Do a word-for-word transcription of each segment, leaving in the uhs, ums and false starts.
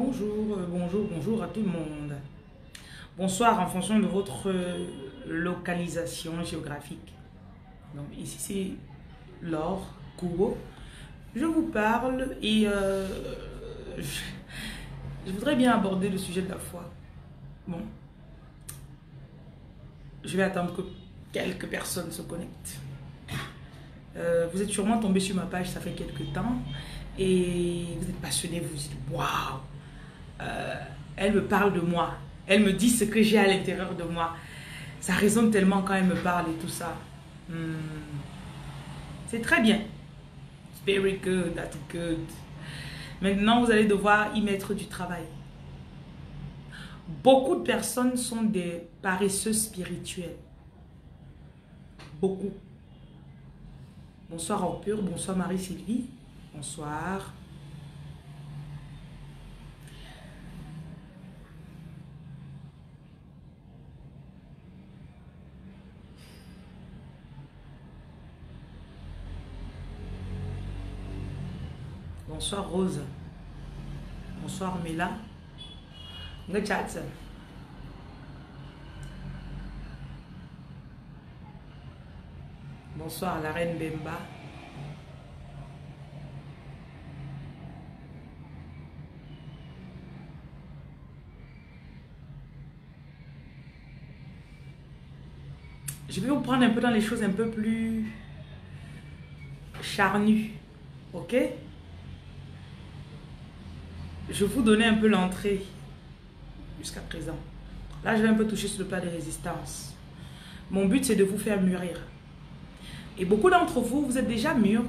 Bonjour, bonjour, bonjour à tout le monde. Bonsoir en fonction de votre localisation géographique. Donc ici c'est Laure Koubo. Je vous parle et euh, je, je voudrais bien aborder le sujet de la foi. Bon, je vais attendre que quelques personnes se connectent. Euh, vous êtes sûrement tombé sur ma page, ça fait quelques temps, et vous êtes passionné, vous vous dites « Waouh, elle me parle de moi, elle me dit ce que j'ai à l'intérieur de moi, ça résonne tellement quand elle me parle et tout ça. Hmm. » C'est très bien. It's very good, that's good. Maintenant, vous allez devoir y mettre du travail. Beaucoup de personnes sont des paresseux spirituels. Beaucoup. Bonsoir Ampure, bonsoir Marie-Sylvie, bonsoir. Bonsoir Rose, bonsoir Mila. Le chat. Bonsoir la reine Bemba. Je vais vous prendre un peu dans les choses un peu plus charnues, ok? Je vous donnais un peu l'entrée jusqu'à présent. Là, je vais un peu toucher sur le plat de résistance. Mon but, c'est de vous faire mûrir. Et beaucoup d'entre vous, vous êtes déjà mûrs,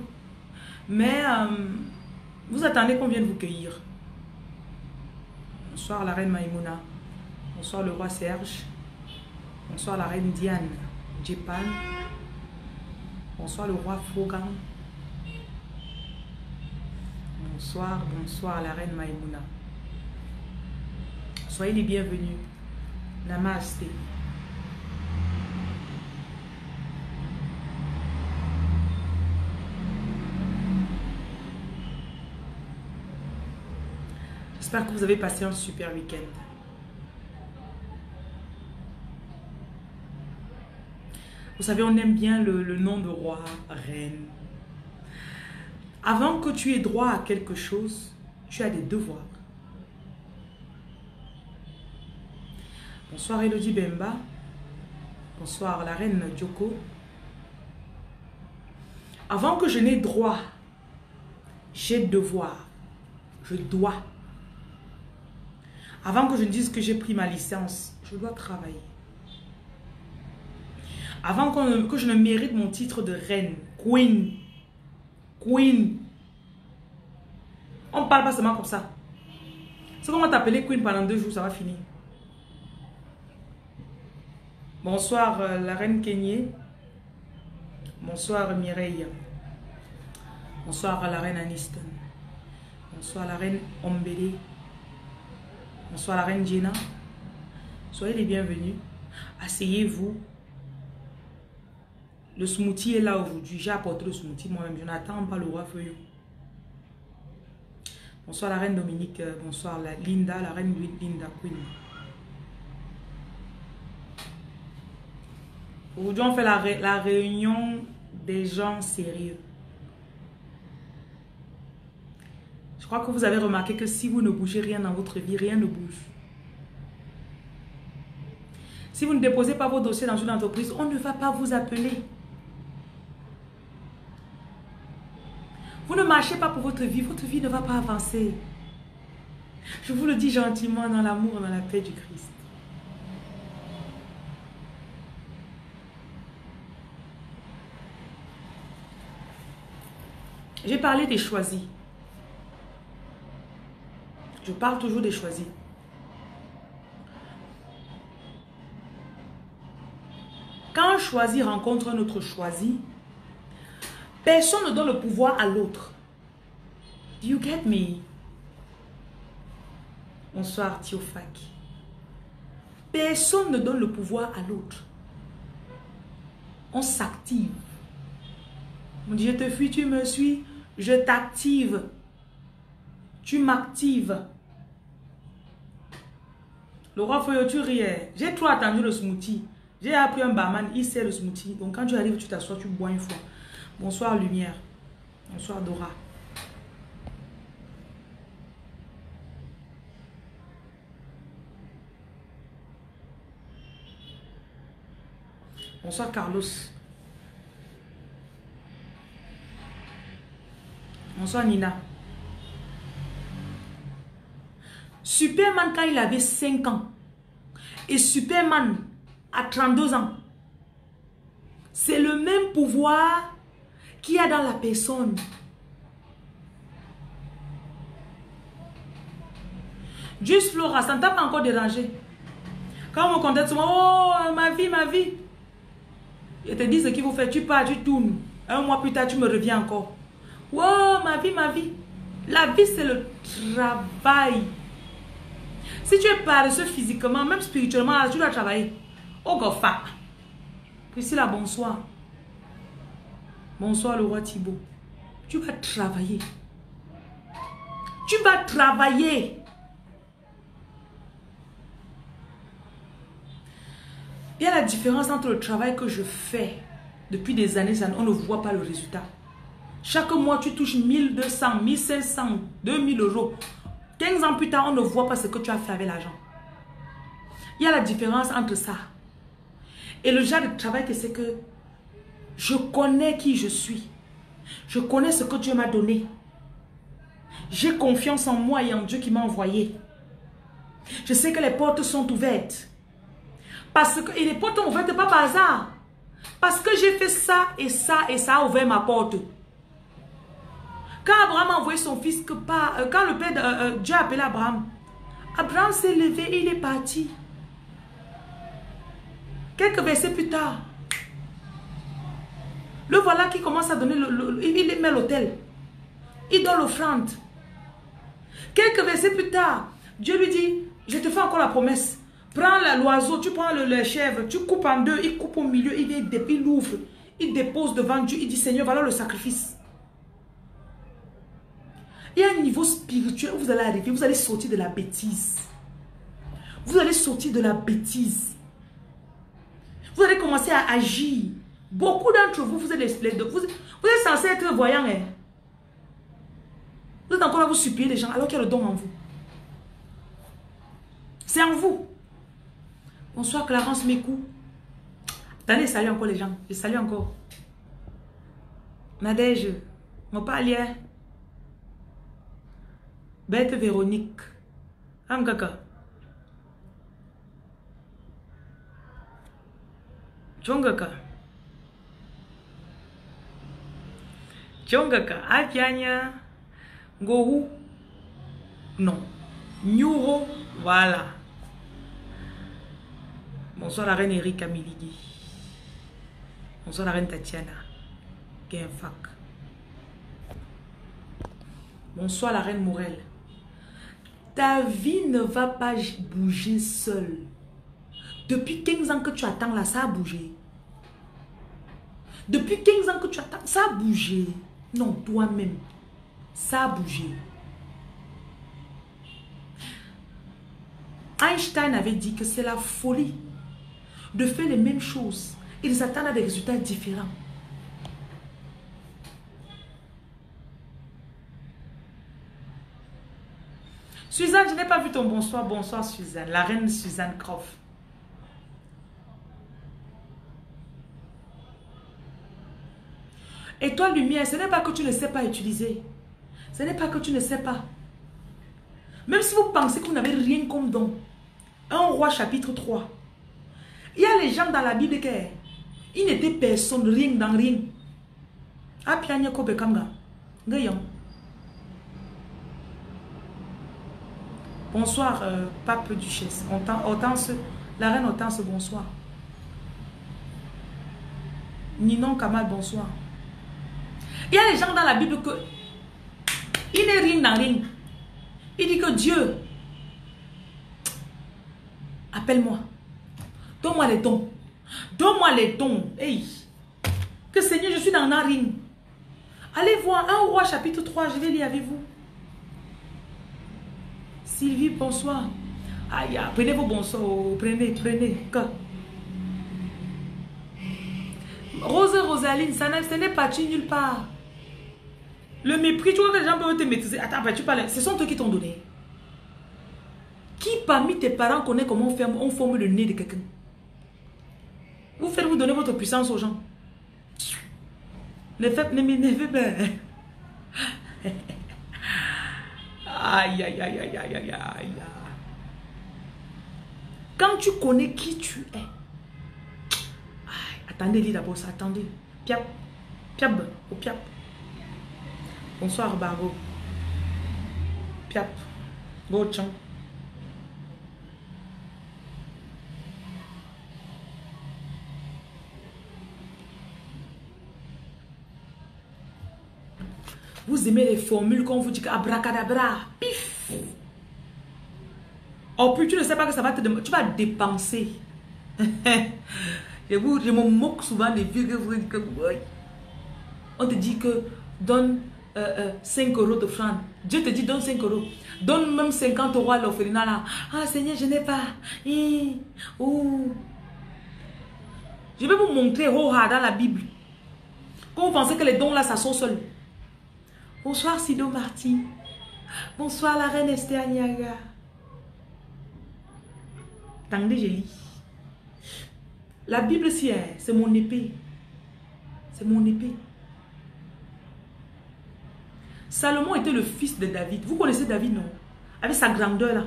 mais euh, vous attendez qu'on vienne vous cueillir. Bonsoir la reine Maïmouna. Bonsoir le roi Serge. Bonsoir la reine Diane Djepal. Bonsoir le roi Fogam. Bonsoir, bonsoir la reine Maïmouna. Soyez les bienvenus. Namaste. J'espère que vous avez passé un super week-end. Vous savez, on aime bien le, le nom de roi, reine. Avant que tu aies droit à quelque chose, tu as des devoirs. Bonsoir Elodie Bemba. Bonsoir la reine Djoko. Avant que je n'ai droit, j'ai devoir. Je dois. Avant que je ne dise que j'ai pris ma licence, je dois travailler. Avant qu'on, que je ne mérite mon titre de reine, queen, queen. On ne parle pas seulement comme ça. Si on va t'appeler queen pendant deux jours, ça va finir. Bonsoir euh, la reine Kenyé. Bonsoir Mireille. Bonsoir la reine Aniston. Bonsoir la reine Ombele. Bonsoir la reine Jenna. Soyez les bienvenus. Asseyez-vous. Le smoothie est là aujourd'hui. J'ai apporté le smoothie moi-même. Je n'attends pas le roi Feuillet. Bonsoir la reine Dominique. Bonsoir la Linda, la reine Linda Queen. Aujourd'hui, on fait la, ré la réunion des gens sérieux. Je crois que vous avez remarqué que si vous ne bougez rien dans votre vie, rien ne bouge. Si vous ne déposez pas vos dossiers dans une entreprise, on ne va pas vous appeler. Vous ne marchez pas pour votre vie, votre vie ne va pas avancer. Je vous le dis gentiment dans l'amour, dans la paix du Christ. J'ai parlé des choisis. Je parle toujours des choisis. Quand un choisi rencontre un autre choisi, personne ne donne le pouvoir à l'autre. Do you get me? Bonsoir Thiofak. Personne ne donne le pouvoir à l'autre. On s'active. On dit je te fuis, tu me suis, je t'active. Tu m'actives. Laurent Feuillet, tu riais. J'ai trop attendu le smoothie. J'ai appris un barman, il sait le smoothie. Donc quand tu arrives, tu t'assois, tu bois une fois. Bonsoir Lumière. Bonsoir Dora. Bonsoir Carlos. Bonsoir Nina. Superman quand il avait cinq ans et Superman à trente-deux ans. C'est le même pouvoir qu'il y a dans la personne. Juste Flora, ça ne t'a pas encore dérangé. Quand on me contacte souvent, oh ma vie, ma vie. Je te dis ce qu'il faut faire, tu pars, tu tournes. Un mois plus tard, tu me reviens encore. Wow, ma vie, ma vie. La vie, c'est le travail. Si tu es paresseux physiquement, même spirituellement, tu dois travailler. Oh, gofa. Puis là, bonsoir. Bonsoir, le roi Thibault. Tu vas travailler. Tu vas travailler. Il y a la différence entre le travail que je fais depuis des années, on ne voit pas le résultat. Chaque mois, tu touches mille deux cents, mille cinq cents, deux mille euros. quinze ans plus tard, on ne voit pas ce que tu as fait avec l'argent. Il y a la différence entre ça et le genre de travail que c'est que je connais qui je suis. Je connais ce que Dieu m'a donné. J'ai confiance en moi et en Dieu qui m'a envoyé. Je sais que les portes sont ouvertes. Parce que, et les portes ont ouvertes pas par hasard. Parce que j'ai fait ça et ça et ça a ouvert ma porte. Quand Abraham a envoyé son fils, que pas, euh, quand le père de, euh, euh, Dieu a appelé Abraham, Abraham s'est levé et il est parti. Quelques versets plus tard, le voilà qui commence à donner, le, le, il met l'autel, il donne l'offrande. Quelques versets plus tard, Dieu lui dit, je te fais encore la promesse. Prends l'oiseau, tu prends le, le chèvre, tu coupes en deux, il coupe au milieu, il vient, il l'ouvre, il dépose devant Dieu, il dit Seigneur, voilà le sacrifice. Il y a un niveau spirituel où vous allez arriver, vous allez sortir de la bêtise. Vous allez sortir de la bêtise. Vous allez commencer à agir. Beaucoup d'entre vous, vous êtes, vous, vous êtes censés être voyants. Hein? Vous êtes encore là, vous suppliez les gens alors qu'il y a le don en vous. C'est en vous. Bonsoir Clarence Mécou. Attendez, salut encore les gens. Je salue encore. Nadège, mon palier. Bête Véronique. Amgaka. Djongaka. Djongaka. Apianya. Ngoyou. Non. Nyuro. Voilà. Bonsoir la reine Erika Miligui. Bonsoir la reine Tatiana. Genfak. Bonsoir la reine Morel. Ta vie ne va pas bouger seule. Depuis quinze ans que tu attends là, ça a bougé. Depuis quinze ans que tu attends, ça a bougé. Non, toi-même, ça a bougé. Einstein avait dit que c'est la folie de faire les mêmes choses. Ils attendent à des résultats différents. Suzanne, je n'ai pas vu ton bonsoir. Bonsoir Suzanne, la reine Suzanne Croft. Et toi Lumière, ce n'est pas que tu ne sais pas utiliser. Ce n'est pas que tu ne sais pas. Même si vous pensez que vous n'avez rien comme don. un roi chapitre trois. Il y a les gens dans la Bible qui ils n'étaient personne, rien dans rien. Bonsoir, euh, Pape Duchesse. Hortense, la reine Hortense, bonsoir. Ninon Kamal, bonsoir. Il y a des gens dans la Bible que il n'est rien dans rien. Il dit que Dieu, appelle-moi. Donne-moi les dons. Donne-moi les dons. Hey. Que Seigneur, je suis dans la ring. Allez voir un roi chapitre trois, je vais lire avec vous. Sylvie, bonsoir. Aïe, ah, prenez vos bonsoirs, prenez, prenez. Rose Rosaline, ça n'est pas tu nulle part. Le mépris, tu vois que les gens peuvent te maîtriser. Attends, tu parles. Ce sont eux qui t'ont donné. Qui parmi tes parents connaît comment on ferme, on forme le nez de quelqu'un? Vous faites vous donner votre puissance aux gens. Ne faites, ne m'énervez pas. Aïe, aïe, aïe, aïe, aïe, aïe, aïe. Quand tu connais qui tu es. Aïe, attendez, lis d'abord ça, attendez. Piap, piap, oh piap. Bonsoir, Bargo. Piap, go tchan. Vous aimez les formules qu'on vous dit qu'abracadabra, pif. Oh, puis tu ne sais pas que ça va te demander. Tu vas dépenser. je, vous, je me moque souvent des vieux que vous dites que. On te dit que donne euh, euh, cinq euros de francs. Dieu te dit donne cinq euros. Donne même cinquante euros à l'orphelinat là. Ah Seigneur, je n'ai pas. Hi, ouh. Je vais vous montrer oh, dans la Bible. Quand vous pensez que les dons là, ça sort seul. Bonsoir Sido Marty. Bonsoir la reine Esther Niaga. Attendez, je lis. La Bible, c'est mon épée. C'est mon épée. Salomon était le fils de David. Vous connaissez David, non? Avec sa grandeur là.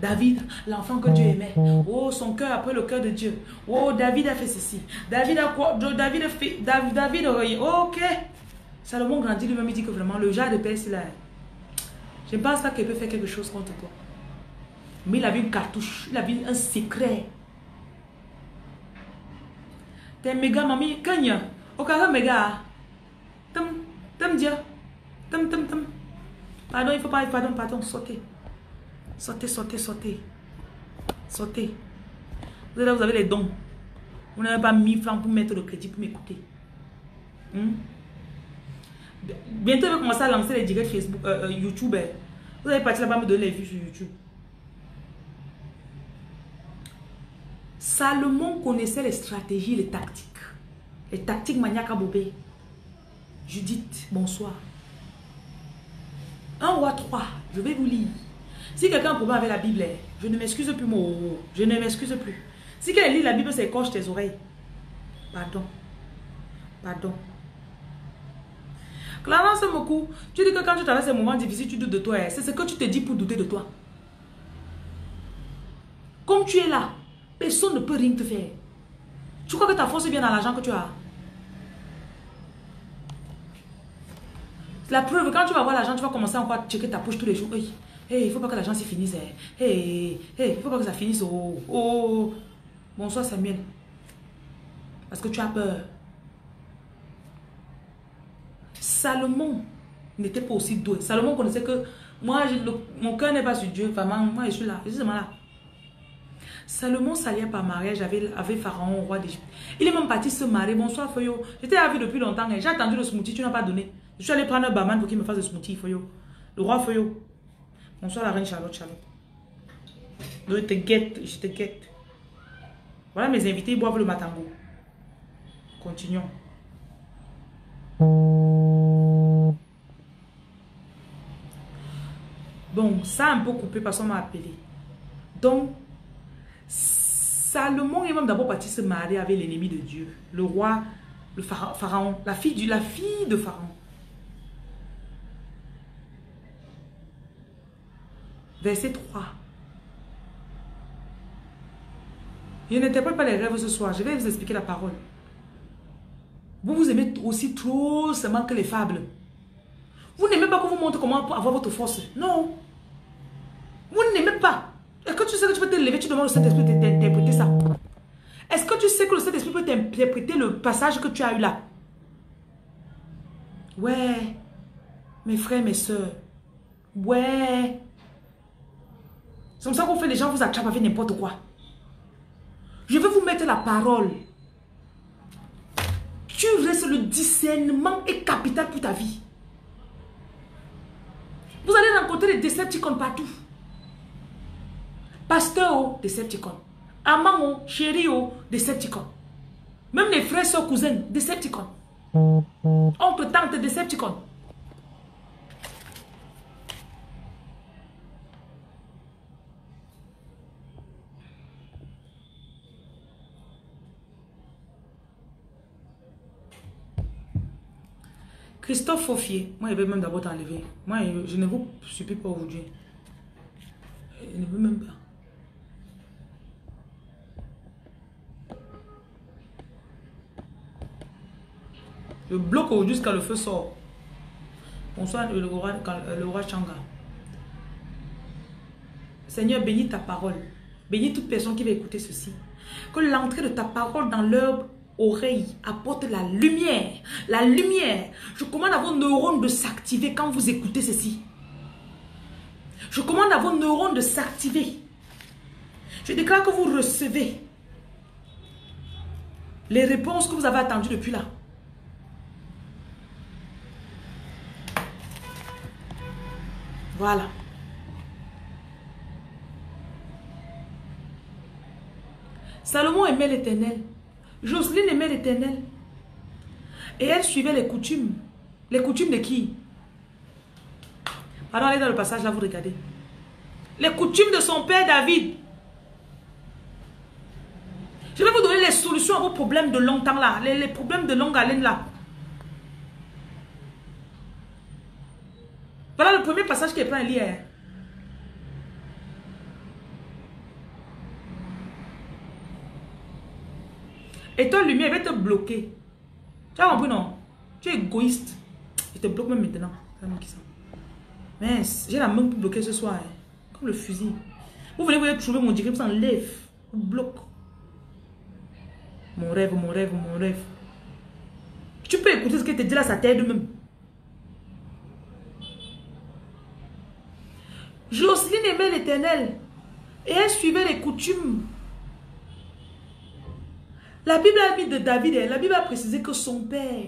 David, l'enfant que Dieu aimait. Oh, son cœur après le cœur de Dieu. Oh, David a fait ceci. David a quoi? David a fait. David, David a... Ok. Salomon grandit lui-même, il dit que vraiment, le genre de père, c'est là. Je ne pense pas qu'il peut faire quelque chose contre toi. Mais il avait une cartouche, il avait un secret. T'es méga, mamie, Kenya. Au carré, méga. Tom, tom, dia. Tom, tom, tom. Pardon, il ne faut pas, pardon, pardon, sautez. Sautez, sautez, sautez. Sautez. Vous avez, vous avez les dons. Vous n'avez pas mille francs pour mettre le crédit pour m'écouter. Hum? Bientôt, je vais commencer à lancer les directs Facebook, euh, euh, YouTube. Vous allez partir là-bas me donner les vues sur YouTube. Salomon connaissait les stratégies, les tactiques. Les tactiques maniaques à bobé. Judith, bonsoir. un roi trois, je vais vous lire. Si quelqu'un a un problème avec la Bible, je ne m'excuse plus, moi. Je ne m'excuse plus. Si quelqu'un lit la Bible, ça écorche tes oreilles. Pardon. Pardon. Clarence Mokou, tu dis que quand tu traverses ces moments difficiles, tu doutes de toi. C'est ce que tu te dis pour douter de toi. Comme tu es là, personne ne peut rien te faire. Tu crois que ta force vient dans l'argent que tu as. La preuve, quand tu vas voir l'argent, tu vas commencer encore à checker ta poche tous les jours. Hey, hey, il ne faut pas que l'argent se finisse. Hey, hey, il ne faut pas que ça finisse. Oh, oh. Bonsoir Samuel. Parce que tu as peur. Salomon n'était pas aussi doué. Salomon connaissait que moi, je, le, mon cœur n'est pas sur Dieu. Enfin, moi, je suis là. Je suis seulement là. Salomon s'allia par mariage avec, avec Pharaon, roi d'Égypte. Il est même parti se marier. Bonsoir, Feuillot. J'étais ravi depuis longtemps. J'ai attendu le smoothie, tu n'as pas donné. Je suis allé prendre un barman pour qu'il me fasse le smoothie, Feuillot. Le roi Feuillot. Bonsoir, la reine Charlotte, Charlotte. Je te guette, je te guette. Voilà mes invités, ils boivent le matango. Continuons. Bon, ça a un peu coupé parce qu'on m'a appelé. Donc, Salomon est même d'abord parti se marier avec l'ennemi de Dieu, le roi, le pharaon, la fille, du, la fille de Pharaon. Verset trois. Je n'interprète pas les rêves ce soir, je vais vous expliquer la parole. Vous vous aimez aussi trop seulement que les fables. Vous n'aimez pas qu'on vous montre comment avoir votre force. Non. Vous n'aimez pas. Est-ce que tu sais que tu peux te lever, tu demandes au Saint-Esprit de t'interpréter ça? Est-ce que tu sais que le Saint-Esprit peut t'interpréter le passage que tu as eu là? Ouais. Mes frères, mes soeurs. Ouais. C'est comme ça qu'on fait, les gens vous attrapent avec n'importe quoi. Je vais vous mettre la parole. Tu restes, le discernement est capital pour ta vie. Vous allez rencontrer des décepticons partout. Pasteur, Decepticon. Amamo, chéri, Decepticon. Même les frères, soeurs, cousins, Decepticon. Oncle, tante, Decepticon. Christophe Faufier, moi je vais même d'abord t'enlever. Moi je ne vous supplie pas aujourd'hui. Je ne veux même pas. Je bloque jusqu'à le feu sort. Bonsoir le roi, le roi Changa. Seigneur, bénis ta parole. Bénis toute personne qui va écouter ceci. Que l'entrée de ta parole dans l'herbe oreille apporte la lumière, la lumière. Je commande à vos neurones de s'activer quand vous écoutez ceci. Je commande à vos neurones de s'activer. Je déclare que vous recevez les réponses que vous avez attendues depuis là. Voilà. Salomon aimait l'Éternel. Jocelyne aimait l'Éternel. Et elle suivait les coutumes. Les coutumes de qui? Pardon, allez dans le passage, là, vous regardez. Les coutumes de son père David. Je vais vous donner les solutions à vos problèmes de longtemps, là. Les, les problèmes de longue haleine, là. Voilà le premier passage qui est plein hier. Et toi, lumière, elle va te bloquer. Tu as compris, non? Tu es égoïste. Je te bloque même maintenant. Mince, j'ai la main pour bloquer ce soir. Hein. Comme le fusil. Vous venez, vous allez trouver mon direct, vous enlève. Vous bloque. Mon rêve, mon rêve, mon rêve. Tu peux écouter ce qu'elle te dit là, ça t'aide même. Jocelyne aimait l'Éternel. Et elle suivait les coutumes. La Bible a mis de David, la Bible a précisé que son père.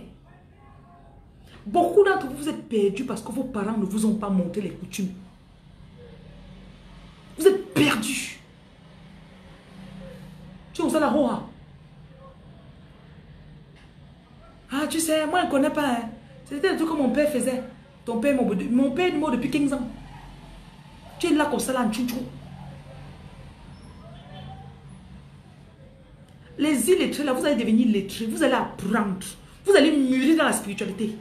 Beaucoup d'entre vous, vous êtes perdus parce que vos parents ne vous ont pas montré les coutumes. Vous êtes perdus. Tu oses la roha. Ah, tu sais, moi je ne connais pas. Hein. C'était le truc que mon père faisait. Ton père, mon, mon père est mort depuis quinze ans. Tu es là comme ça, là, en chouchou. Les illettrés, là, vous allez devenir lettrés. Vous allez apprendre. Vous allez mûrir dans la spiritualité.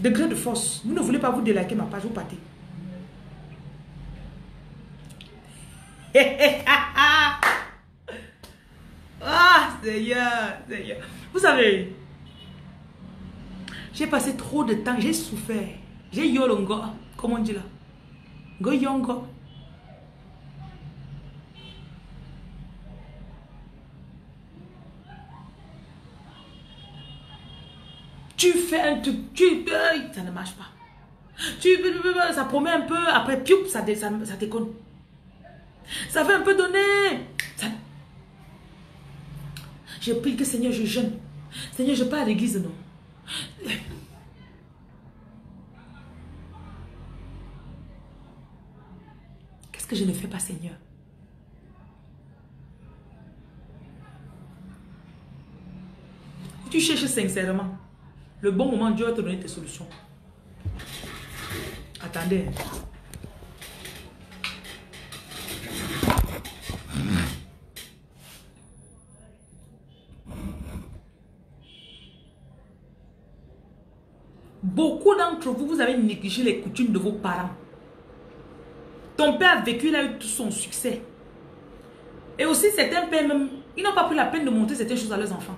Degré de force. Vous ne voulez pas vous déliker ma page, vous partez. Ah, Seigneur, Seigneur. Vous savez, j'ai passé trop de temps, j'ai souffert. J'ai yolongo, comme on dit là. Ngoyongo. Tu fais un truc, tu, ça ne marche pas. Tu, ça promet un peu, après, pioup, ça, ça, ça déconne. Ça fait un peu donner. Ça... J'ai pris que Seigneur, je jeûne. Seigneur, je pars à l'église, non. Qu'est-ce que je ne fais pas, Seigneur? Tu cherches sincèrement. Le bon moment, Dieu va te donner tes solutions. Attendez. Beaucoup d'entre vous, vous avez négligé les coutumes de vos parents. Ton père a vécu, il a eu tout son succès. Et aussi, certains pères, même, ils n'ont pas pris la peine de montrer certaines choses à leurs enfants.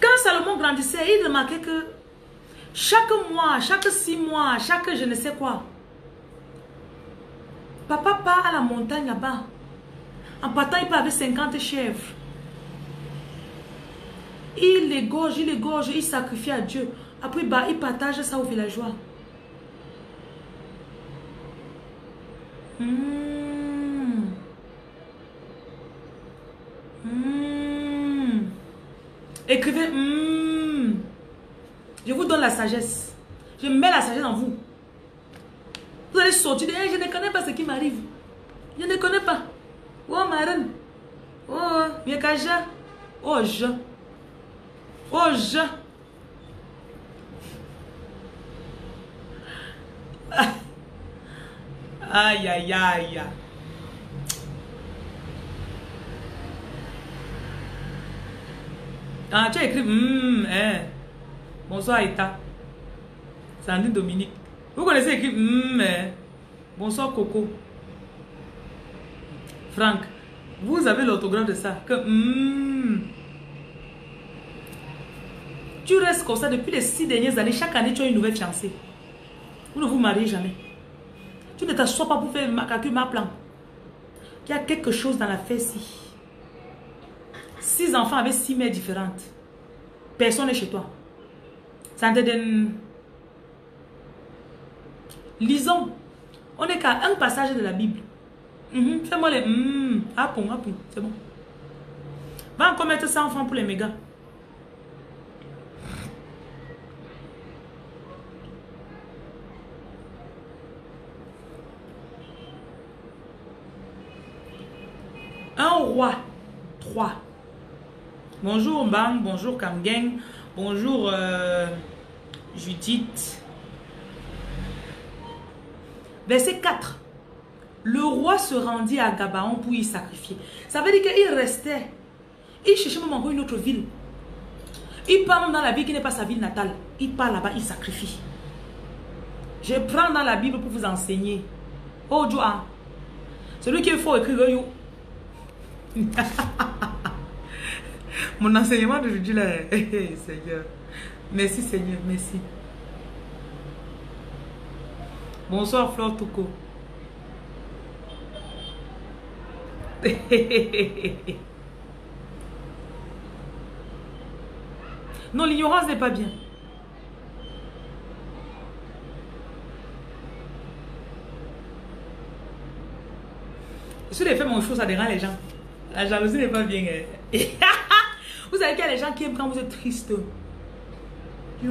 Quand Salomon grandissait, il remarquait que chaque mois, chaque six mois, chaque je ne sais quoi, papa part à la montagne là-bas. En partant, il part avec cinquante chèvres. Il les gorge, il les gorge, il sacrifie à Dieu. Après, bah, il partage ça aux villageois. Mmh. Mmh. Écrivez, mm, je vous donne la sagesse. Je mets la sagesse en vous. Vous allez serais sorti. Hey, je ne connais pas ce qui m'arrive. Je ne connais pas. Oh, ma reine. Oh, Miekaja. Oh, je. Oh, je. Aïe, aïe, aïe. Ah, tu as écrit. Mmh, hein. Bonsoir, Eta. Sandrine Dominique. Vous connaissez écrit. Mmh, hein. Bonsoir, Coco. Franck. Vous avez l'autographe de ça. Que. Mmh. Tu restes comme ça depuis les six dernières années. Chaque année, tu as une nouvelle chance. Vous ne vous mariez jamais. Tu ne t'assois pas pour faire ma calcul, ma plan. Il y a quelque chose dans la fesse-ci. Six enfants avec six mères différentes. Personne n'est chez toi. Ça te donne... Lisons. On est qu'à un passage de la Bible. Mm-hmm. Fais-moi les... Mm-hmm. Ah, bon, ah, bon. C'est bon. Va encore mettre cent enfants pour les mégas. Un roi. Trois. Bonjour Mbang, bonjour Kamgeng, bonjour euh, Judith. Verset quatre. Le roi se rendit à Gabaon pour y sacrifier. Ça veut dire qu'il restait. Il cherchait même encore une autre ville. Il part même dans la ville qui n'est pas sa ville natale. Il part là-bas, il sacrifie. Je prends dans la Bible pour vous enseigner. Oh Joa, celui qui est fort écrit Ngoyou. Mon enseignement d'aujourd'hui là, hey, hey, Seigneur. Merci Seigneur, merci. Bonsoir Flore Touko. Hey, hey, hey, hey. Non, l'ignorance n'est pas bien. Sur les faits, mon chose, ça dérange les gens. La jalousie n'est pas bien. Hein. Vous savez qu'il y a des gens qui aiment quand vous êtes triste. Oui.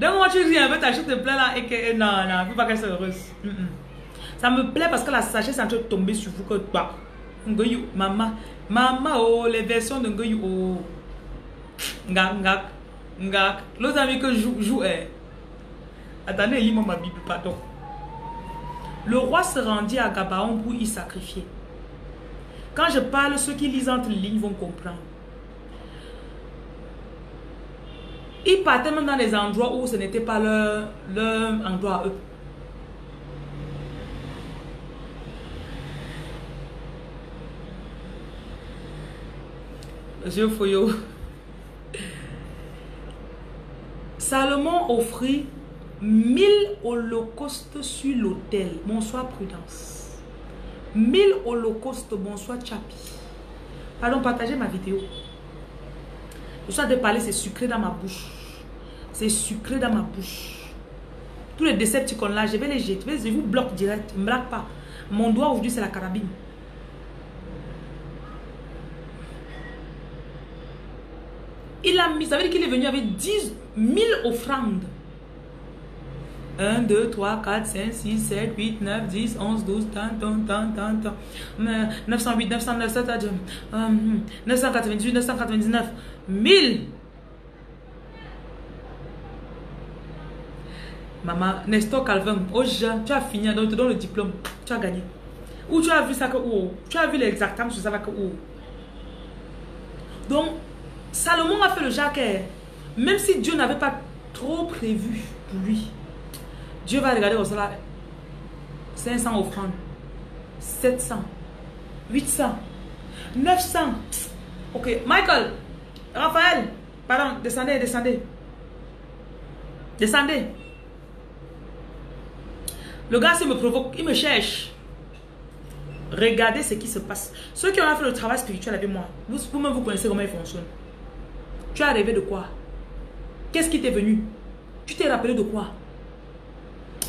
Donc moi tu ris un peu, ta chute te plaît là et que non, non, il ne faut pas qu'elle soit heureuse. Mm -mm. Ça me plaît parce que la sagesse est en train de tomber sur vous que bah, Ngoyou, maman, maman, oh, les versions de Ngoyou, oh. Ngak, ngak, ngak. L'autre ami que joue, joue, eh. Attendez, lis-moi ma Bible, pardon. Le roi se rendit à Gabaon pour y sacrifier. Quand je parle, ceux qui lisent entre les lignes vont comprendre. Ils partaient même dans des endroits où ce n'était pas leur, leur endroit à eux. Monsieur Foyo. Salomon offrit mille holocaustes sur l'autel. Bonsoir, Prudence. mille holocaustes, bonsoir Chapi. Pardon, partagez ma vidéo. Le soir de parler, c'est sucré dans ma bouche. C'est sucré dans ma bouche. Tous les décepticons là, je vais les jeter. Je vous bloque direct. Ne me blague pas. Mon doigt aujourd'hui, c'est la carabine. Il a mis, ça veut dire qu'il est venu avec dix mille offrandes. un, deux, trois, quatre, cinq, six, sept, huit, neuf, dix, onze, douze, tant, tant, tant, tant, tant. neuf cent huit, neuf cent neuf, neuf cent quatre-vingt-dix-huit, neuf cent quatre-vingt-dix-neuf, mille. Maman, Nestor Calvin, oh, je, tu as fini, donc te donne le diplôme, tu as gagné. Ou tu as vu ça que oh, tu as vu l'exactam sur ça que oh. Donc, Salomon a fait le jacquet, même si Dieu n'avait pas trop prévu pour lui. Dieu va regarder comme ça, cinq cents offrandes, sept cents, huit cents, neuf cents. Ok, Michael, Raphaël, pardon, descendez, descendez. Descendez. Le gars, s'il me provoque, il me cherche. Regardez ce qui se passe. Ceux qui ont fait le travail spirituel avec moi, vous-même, vous connaissez comment il fonctionne. Tu as rêvé de quoi? Qu'est-ce qui t'est venu? Tu t'es rappelé de quoi?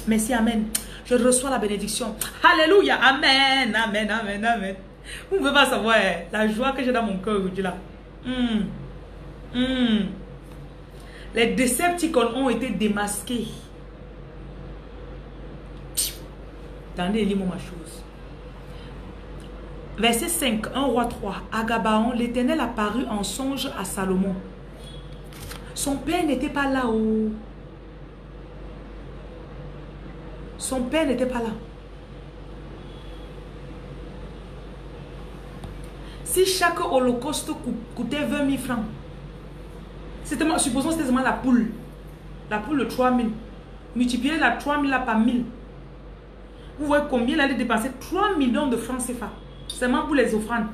Merci, amen. Je reçois la bénédiction. Alléluia, amen, amen, amen, amen. Vous ne pouvez pas savoir la joie que j'ai dans mon cœur aujourd'hui là. Mm. Mm. Les décepticons ont été démasqués. Attendez, lis-moi ma chose. Verset cinq, un roi trois. À Gabaon, l'Éternel apparut en songe à Salomon. Son père n'était pas là-haut. Son père n'était pas là. Si chaque holocauste coûtait vingt mille francs, supposons que c'était seulement la poule, la poule de trois mille, multipliez la trois mille là par mille. Vous voyez combien il allait dépenser? Trois millions de francs C F A. Seulement pour les offrandes.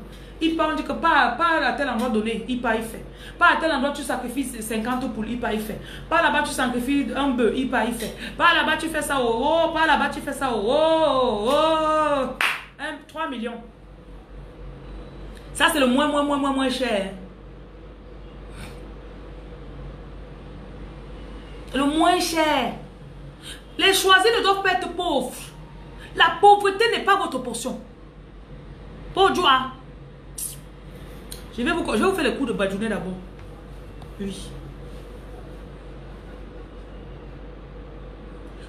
Il part, on dit que pas, pas à tel endroit donné, il part, il fait. Pas à tel endroit, tu sacrifies cinquante poules, il part, il fait. Pas là-bas, tu sacrifies un bœuf, il part, il fait. Pas là-bas, tu fais ça, oh, oh. Pas là-bas, tu fais ça, oh, oh, oh. trois millions. Ça, c'est le moins, moins, moins, moins, moins cher. Le moins cher. Les choisis ne doivent pas être pauvres. La pauvreté n'est pas votre portion. Pour joie. Je vais vous, je vais vous faire le coup de badjounet d'abord. Oui.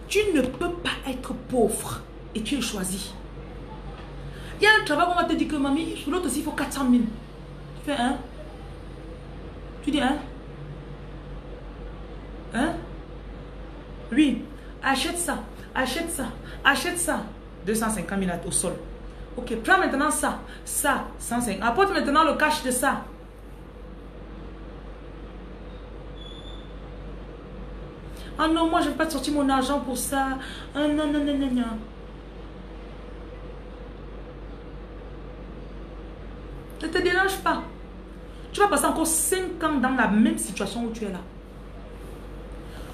Tu ne peux pas être pauvre et tu es choisi. Il y a un travail où on va te dire que mamie, sur l'autre aussi, il faut quatre cent mille. Tu fais un. Tu dis un. Hein? Oui, achète ça, achète ça, achète ça. deux cent cinquante mille au sol. Ok, prends maintenant ça, ça, cent cinquante. Apporte maintenant le cash de ça. Ah non, moi je ne vais pas te sortir mon argent pour ça. Ah non, non, non, non, non. Ne te dérange pas. Tu vas passer encore cinq ans dans la même situation où tu es là.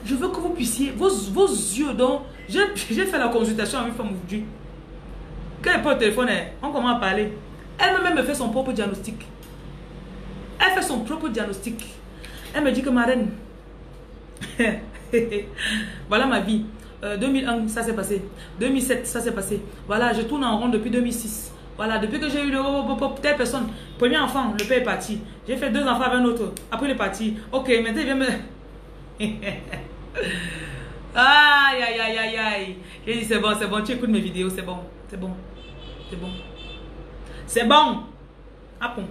Je veux que vous puissiez, vos, vos yeux, donc, j'ai fait la consultation avec une femme aujourd'hui. Quand elle prend le téléphone, on commence à parler. Elle-même me fait son propre diagnostic. Elle fait son propre diagnostic. Elle me dit que ma reine, voilà ma vie. Euh, deux mille un, ça s'est passé. deux mille sept, ça s'est passé. Voilà, je tourne en rond depuis deux mille six. Voilà, depuis que j'ai eu le telle personne, premier enfant, le père est parti. J'ai fait deux enfants avec un autre. Après, il est parti. Ok, maintenant, il vient me... Aïe, aïe, aïe, aïe, aïe. J'ai dit, c'est bon, c'est bon, tu écoutes mes vidéos, c'est bon, c'est bon, c'est bon. C'est bon. Ah bon.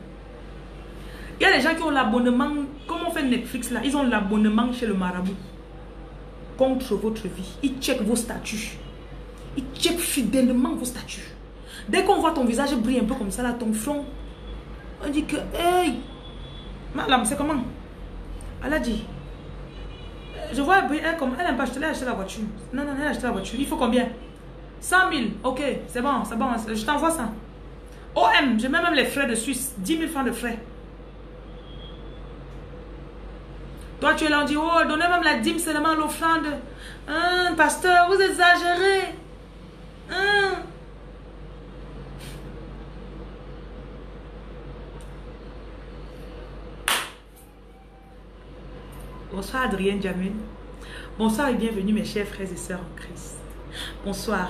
Il y a des gens qui ont l'abonnement, comme on fait Netflix là, ils ont l'abonnement chez le marabout. Contre votre vie. Ils checkent vos statuts. Ils checkent fidèlement vos statuts. Dès qu'on voit ton visage briller un peu comme ça, là, ton front, on dit que, hey, madame, c'est comment? Elle a dit. Je vois elle comme elle n'a pas acheté, elle a acheté la voiture. Non, non, elle a acheté la voiture. Il faut combien? cent mille. Ok, c'est bon, c'est bon. Je t'envoie ça. O M, je mets même les frais de Suisse. dix mille francs de frais. Toi, tu es là, on dit, oh, donnez même la dîme seulement à l'offrande. Hum, pasteur, vous exagérez. Hum. Bonsoir Adrien Djamin. Bonsoir et bienvenue mes chers frères et sœurs en Christ. Bonsoir.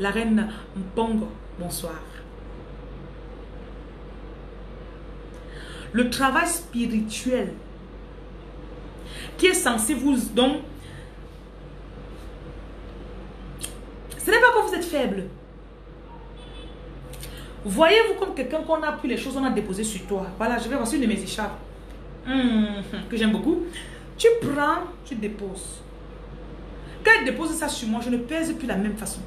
La reine Mpongo, bonsoir. Le travail spirituel qui est censé vous donc... Ce n'est pas que vous êtes faible. Voyez-vous comme quelqu'un qu'on a pris les choses, on a déposé sur toi. Voilà, je vais voir une de mes écharpes mmh, que j'aime beaucoup. Tu prends, tu déposes. Quand elle dépose ça sur moi, je ne pèse plus de la même façon.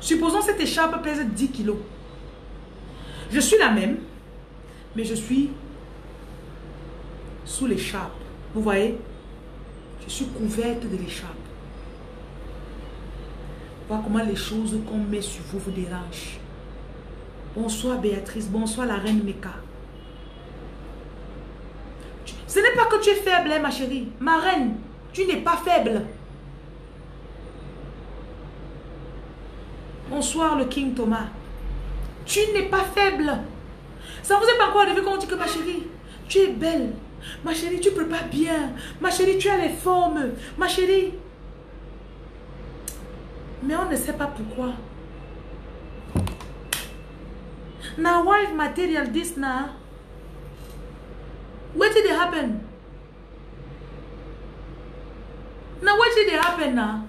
Supposons que cette écharpe pèse dix kilos. Je suis la même, mais je suis sous l'écharpe. Vous voyez? Je suis couverte de l'écharpe. Vois comment les choses qu'on met sur vous vous dérangent. Bonsoir Béatrice, bonsoir la reine Meka. Ce n'est pas que tu es faible, hein, ma chérie. Ma reine, tu n'es pas faible. Bonsoir, le King Thomas. Tu n'es pas faible. Ça vous est pas encore arrivé quand on dit que ma chérie, tu es belle. Ma chérie, tu prépares bien. Ma chérie, tu as les formes. Ma chérie. Mais on ne sait pas pourquoi. Now, wife material this now. What did it happen? Now, what did it happen now?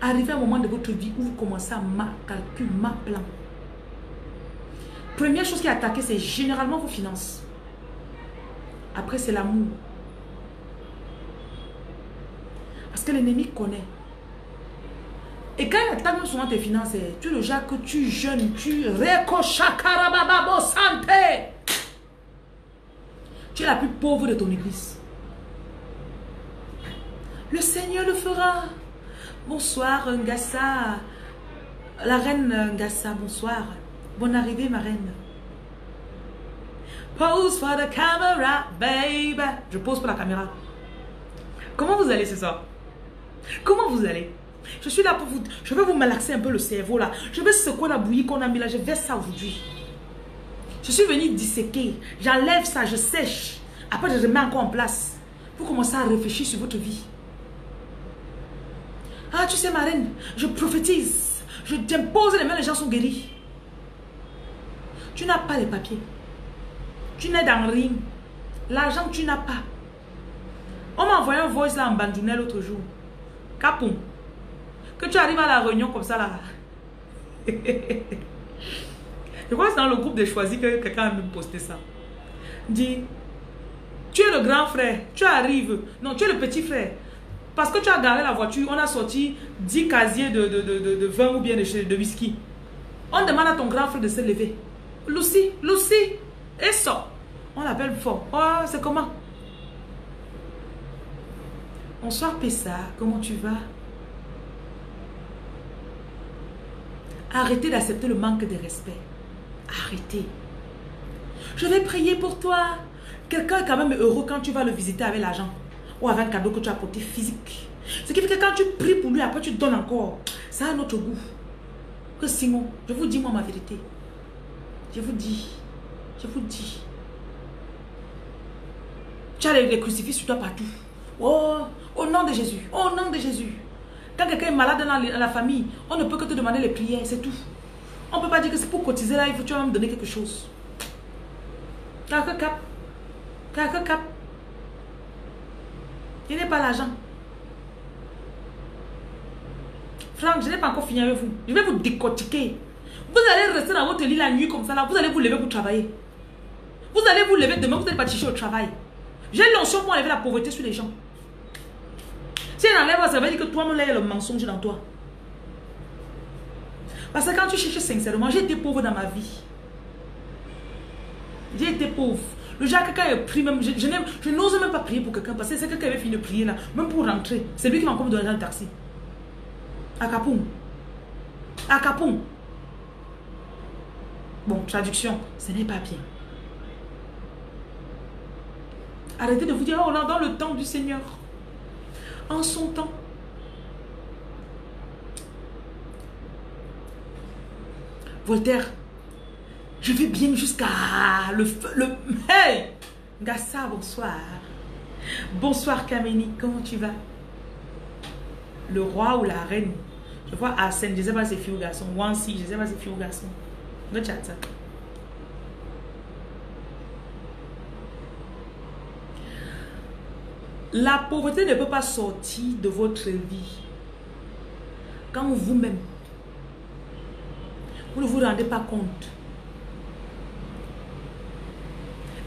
arrivez à un moment de votre vie où vous commencez à ma calcul, ma plan. Première chose qui est attaquée, c'est généralement vos finances. Après, c'est l'amour. Parce que l'ennemi connaît. Et quand il attaque souvent tes finances, tu le jacques, que tu jeûnes, tu récochakarabababo santé. Tu es la plus pauvre de ton église. Le Seigneur le fera. Bonsoir Ngassa. La reine Ngassa, bonsoir. Bonne arrivée, ma reine. Pose for the camera, baby. Je pose pour la caméra. Comment vous allez ce soir? Comment vous allez? Je suis là pour vous. Je vais vous malaxer un peu le cerveau là. Je vais secouer la bouillie qu'on a mis là. Je vais ça aujourd'hui. Je suis venue disséquer. J'enlève ça, je sèche. Après, je remets encore en place. Pour commencer à réfléchir sur votre vie. Ah, tu sais, ma reine, je prophétise. Je t'impose les mains, les gens sont guéris. Tu n'as pas les papiers. Tu n'es dans rien. L'argent, tu n'as pas. On m'a envoyé un voice là en bandounet l'autre jour. Capon. Que tu arrives à la réunion comme ça là. Je crois que c'est dans le groupe des choisis que quelqu'un a même posté ça. Dit, tu es le grand frère, tu arrives. Non, tu es le petit frère. Parce que tu as garé la voiture, on a sorti dix casiers de, de, de, de, de vin ou bien de, de whisky. On demande à ton grand frère de se lever. Lucie, Lucie, et sort. On l'appelle fort. Oh, c'est comment? Bonsoir Pessa, comment tu vas? Arrêtez d'accepter le manque de respect. Arrêtez. Je vais prier pour toi. Quelqu'un est quand même heureux quand tu vas le visiter avec l'argent. Ou avec un cadeau que tu as apporté physique. Ce qui fait que quand tu pries pour lui, après tu donnes encore. Ça a un autre goût. Que sinon, je vous dis moi ma vérité. Je vous dis. Je vous dis. Tu as les, les crucifix sur toi partout. Oh, au nom de Jésus. Au nom de Jésus. Quand quelqu'un est malade dans la famille, on ne peut que te demander les prières, c'est tout. On ne peut pas dire que c'est pour cotiser là, il faut que tu vas me donner quelque chose. Quelqu'un cap. Quelqu'un cap. Il n'est pas l'argent. Franck, je n'ai pas encore fini avec vous. Je vais vous décortiquer. Vous allez rester dans votre lit la nuit comme ça, là. Vous allez vous lever pour travailler. Vous allez vous lever demain, vous allez partir au travail. J'ai l'onction pour enlever la pauvreté sur les gens. Si elle enlève, ça veut dire que toi-même, là, il y a le mensonge dans toi. Parce que quand tu cherches sincèrement, j'ai été pauvre dans ma vie. J'ai été pauvre. Le genre, quelqu'un prie même. Je, je, je n'ose même pas prier pour quelqu'un parce que c'est quelqu'un qui avait fini de prier là. Même pour rentrer, c'est lui qui m'a encore donné le taxi. À Capon. À Capon. Bon, traduction, ce n'est pas bien. Arrêtez de vous dire, oh là, dans le temps du Seigneur. En son temps. Voltaire, je vais bien jusqu'à le feu. Le... Hey! Gassa, bonsoir. Bonsoir Kameni, comment tu vas? Le roi ou la reine? Je vois Arsène, je ne sais pas si c'est fille ou garçon. Wansi, je ne sais pas si c'est fille ou garçon. Le chat ça. La pauvreté ne peut pas sortir de votre vie quand vous-même, vous ne vous rendez pas compte.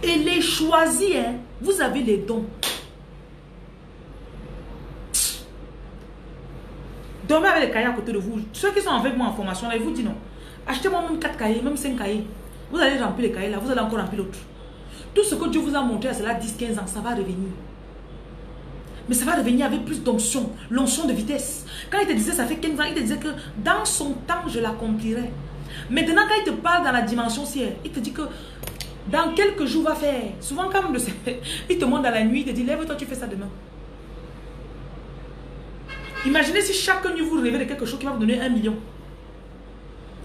Et les choisis, hein, vous avez les dons. Dormez avec les cahiers à côté de vous. Ceux qui sont avec moi en formation, là, ils vous disent non. Achetez-moi même quatre cahiers, même cinq cahiers. Vous allez remplir les cahiers là, vous allez encore remplir l'autre. Tout ce que Dieu vous a montré à cela dix à quinze ans, ça va revenir. Mais ça va revenir avec plus d'onction, l'onction de vitesse. Quand il te disait ça fait quinze ans, il te disait que dans son temps, je l'accomplirai. Maintenant, quand il te parle dans la dimension ciel, il te dit que dans quelques jours, va faire. Souvent, quand on le sait, il te montre dans la nuit, il te dit, lève-toi, tu fais ça demain. Imaginez si chaque nuit, vous rêvez de quelque chose qui va vous donner un million.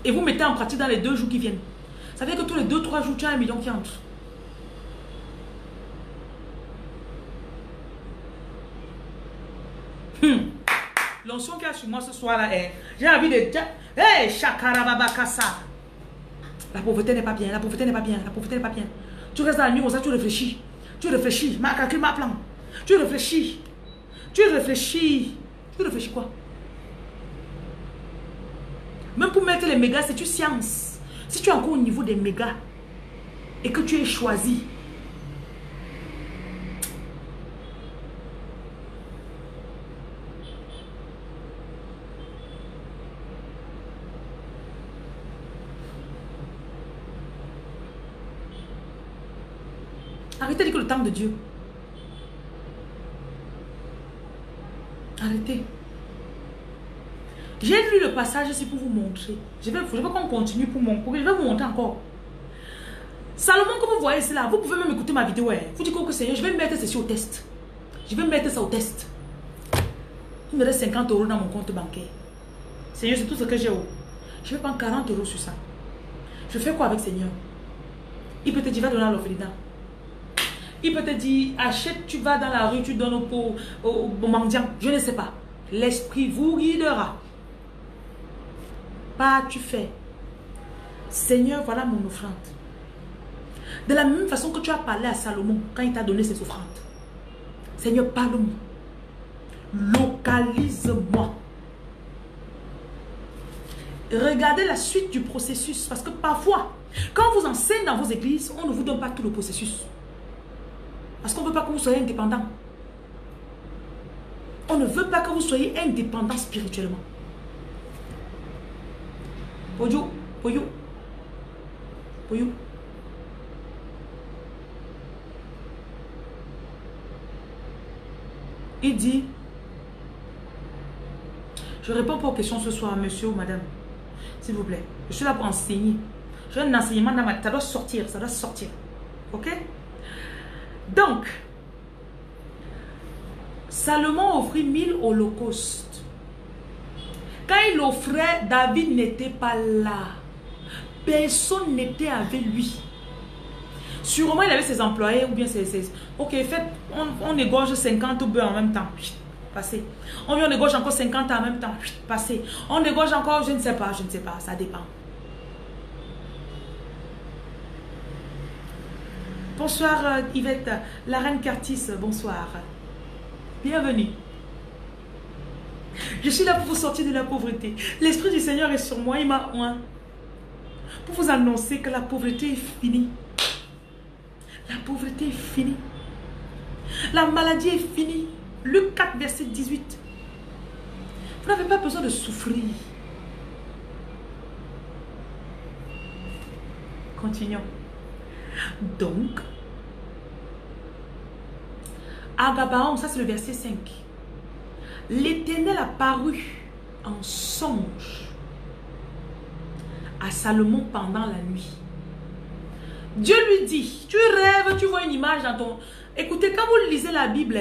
Et vous mettez en pratique dans les deux jours qui viennent. Ça veut dire que tous les deux, trois jours, tu as un million qui entre. Hmm. L'onction qu'il y a sur moi ce soir-là est... J'ai envie de... Hey, chakarababakasa. La pauvreté n'est pas bien, la pauvreté n'est pas bien, la pauvreté n'est pas bien. Tu restes dans la nuit, comme ça, tu réfléchis. Tu réfléchis, ma calcul, ma plan. Tu réfléchis. Tu réfléchis. Tu réfléchis quoi? mettre les mégas, c'est une science. Si tu es encore au niveau des mégas et que tu es choisi, arrêtez de dire que le temps de Dieu. Arrêtez. J'ai lu le passage ici pour vous montrer. Je vais, je veux qu'on continue pour mon cours. Je vais vous montrer encore. Salomon, que vous voyez cela, vous pouvez même écouter ma vidéo. Hein. Vous dites que Seigneur, je vais mettre ceci au test. Je vais mettre ça au test. Il me reste cinquante euros dans mon compte bancaire. Seigneur, c'est tout ce que j'ai. Je vais prendre quarante euros sur ça. Je fais quoi avec Seigneur? Il peut te dire, va donner à l'orphelinat. Il peut te dire, achète, tu vas dans la rue, tu donnes au, au, au mendiant. Je ne sais pas. L'esprit vous guidera. Pas tu fais. Seigneur, voilà mon offrande. De la même façon que tu as parlé à Salomon quand il t'a donné ses offrandes. Seigneur, parle-moi. Localise-moi. Regardez la suite du processus. Parce que parfois, quand on vous enseigne dans vos églises, on ne vous donne pas tout le processus. Parce qu'on ne veut pas que vous soyez indépendant. On ne veut pas que vous soyez indépendant spirituellement. Oyo, oyo, oyo. Il dit, je réponds pas aux questions ce soir, monsieur ou madame. S'il vous plaît. Je suis là pour enseigner. J'ai un enseignement dans ma... Ça doit sortir, ça doit sortir. Ok? Donc, Salomon offrit mille holocaustes. Quand il offrait, David n'était pas là. Personne n'était avec lui. Sûrement, il avait ses employés ou bien ses... ses... Ok, fait, on, on égorge cinquante bœufs en même temps. Passé. On vient, on égorge encore cinquante en même temps. Passé. On égorge encore, je ne sais pas, je ne sais pas, ça dépend. Bonsoir Yvette, la reine Curtis, bonsoir. Bienvenue. Je suis là pour vous sortir de la pauvreté. L'Esprit du Seigneur est sur moi, il m'a oint. Pour vous annoncer que la pauvreté est finie. La pauvreté est finie. La maladie est finie. Luc quatre, verset dix-huit. Vous n'avez pas besoin de souffrir. Continuons. Donc, à Gabaon, ça c'est le verset cinq. L'Éternel apparut en songe à Salomon pendant la nuit. Dieu lui dit, tu rêves, tu vois une image dans ton... Écoutez, quand vous lisez la Bible,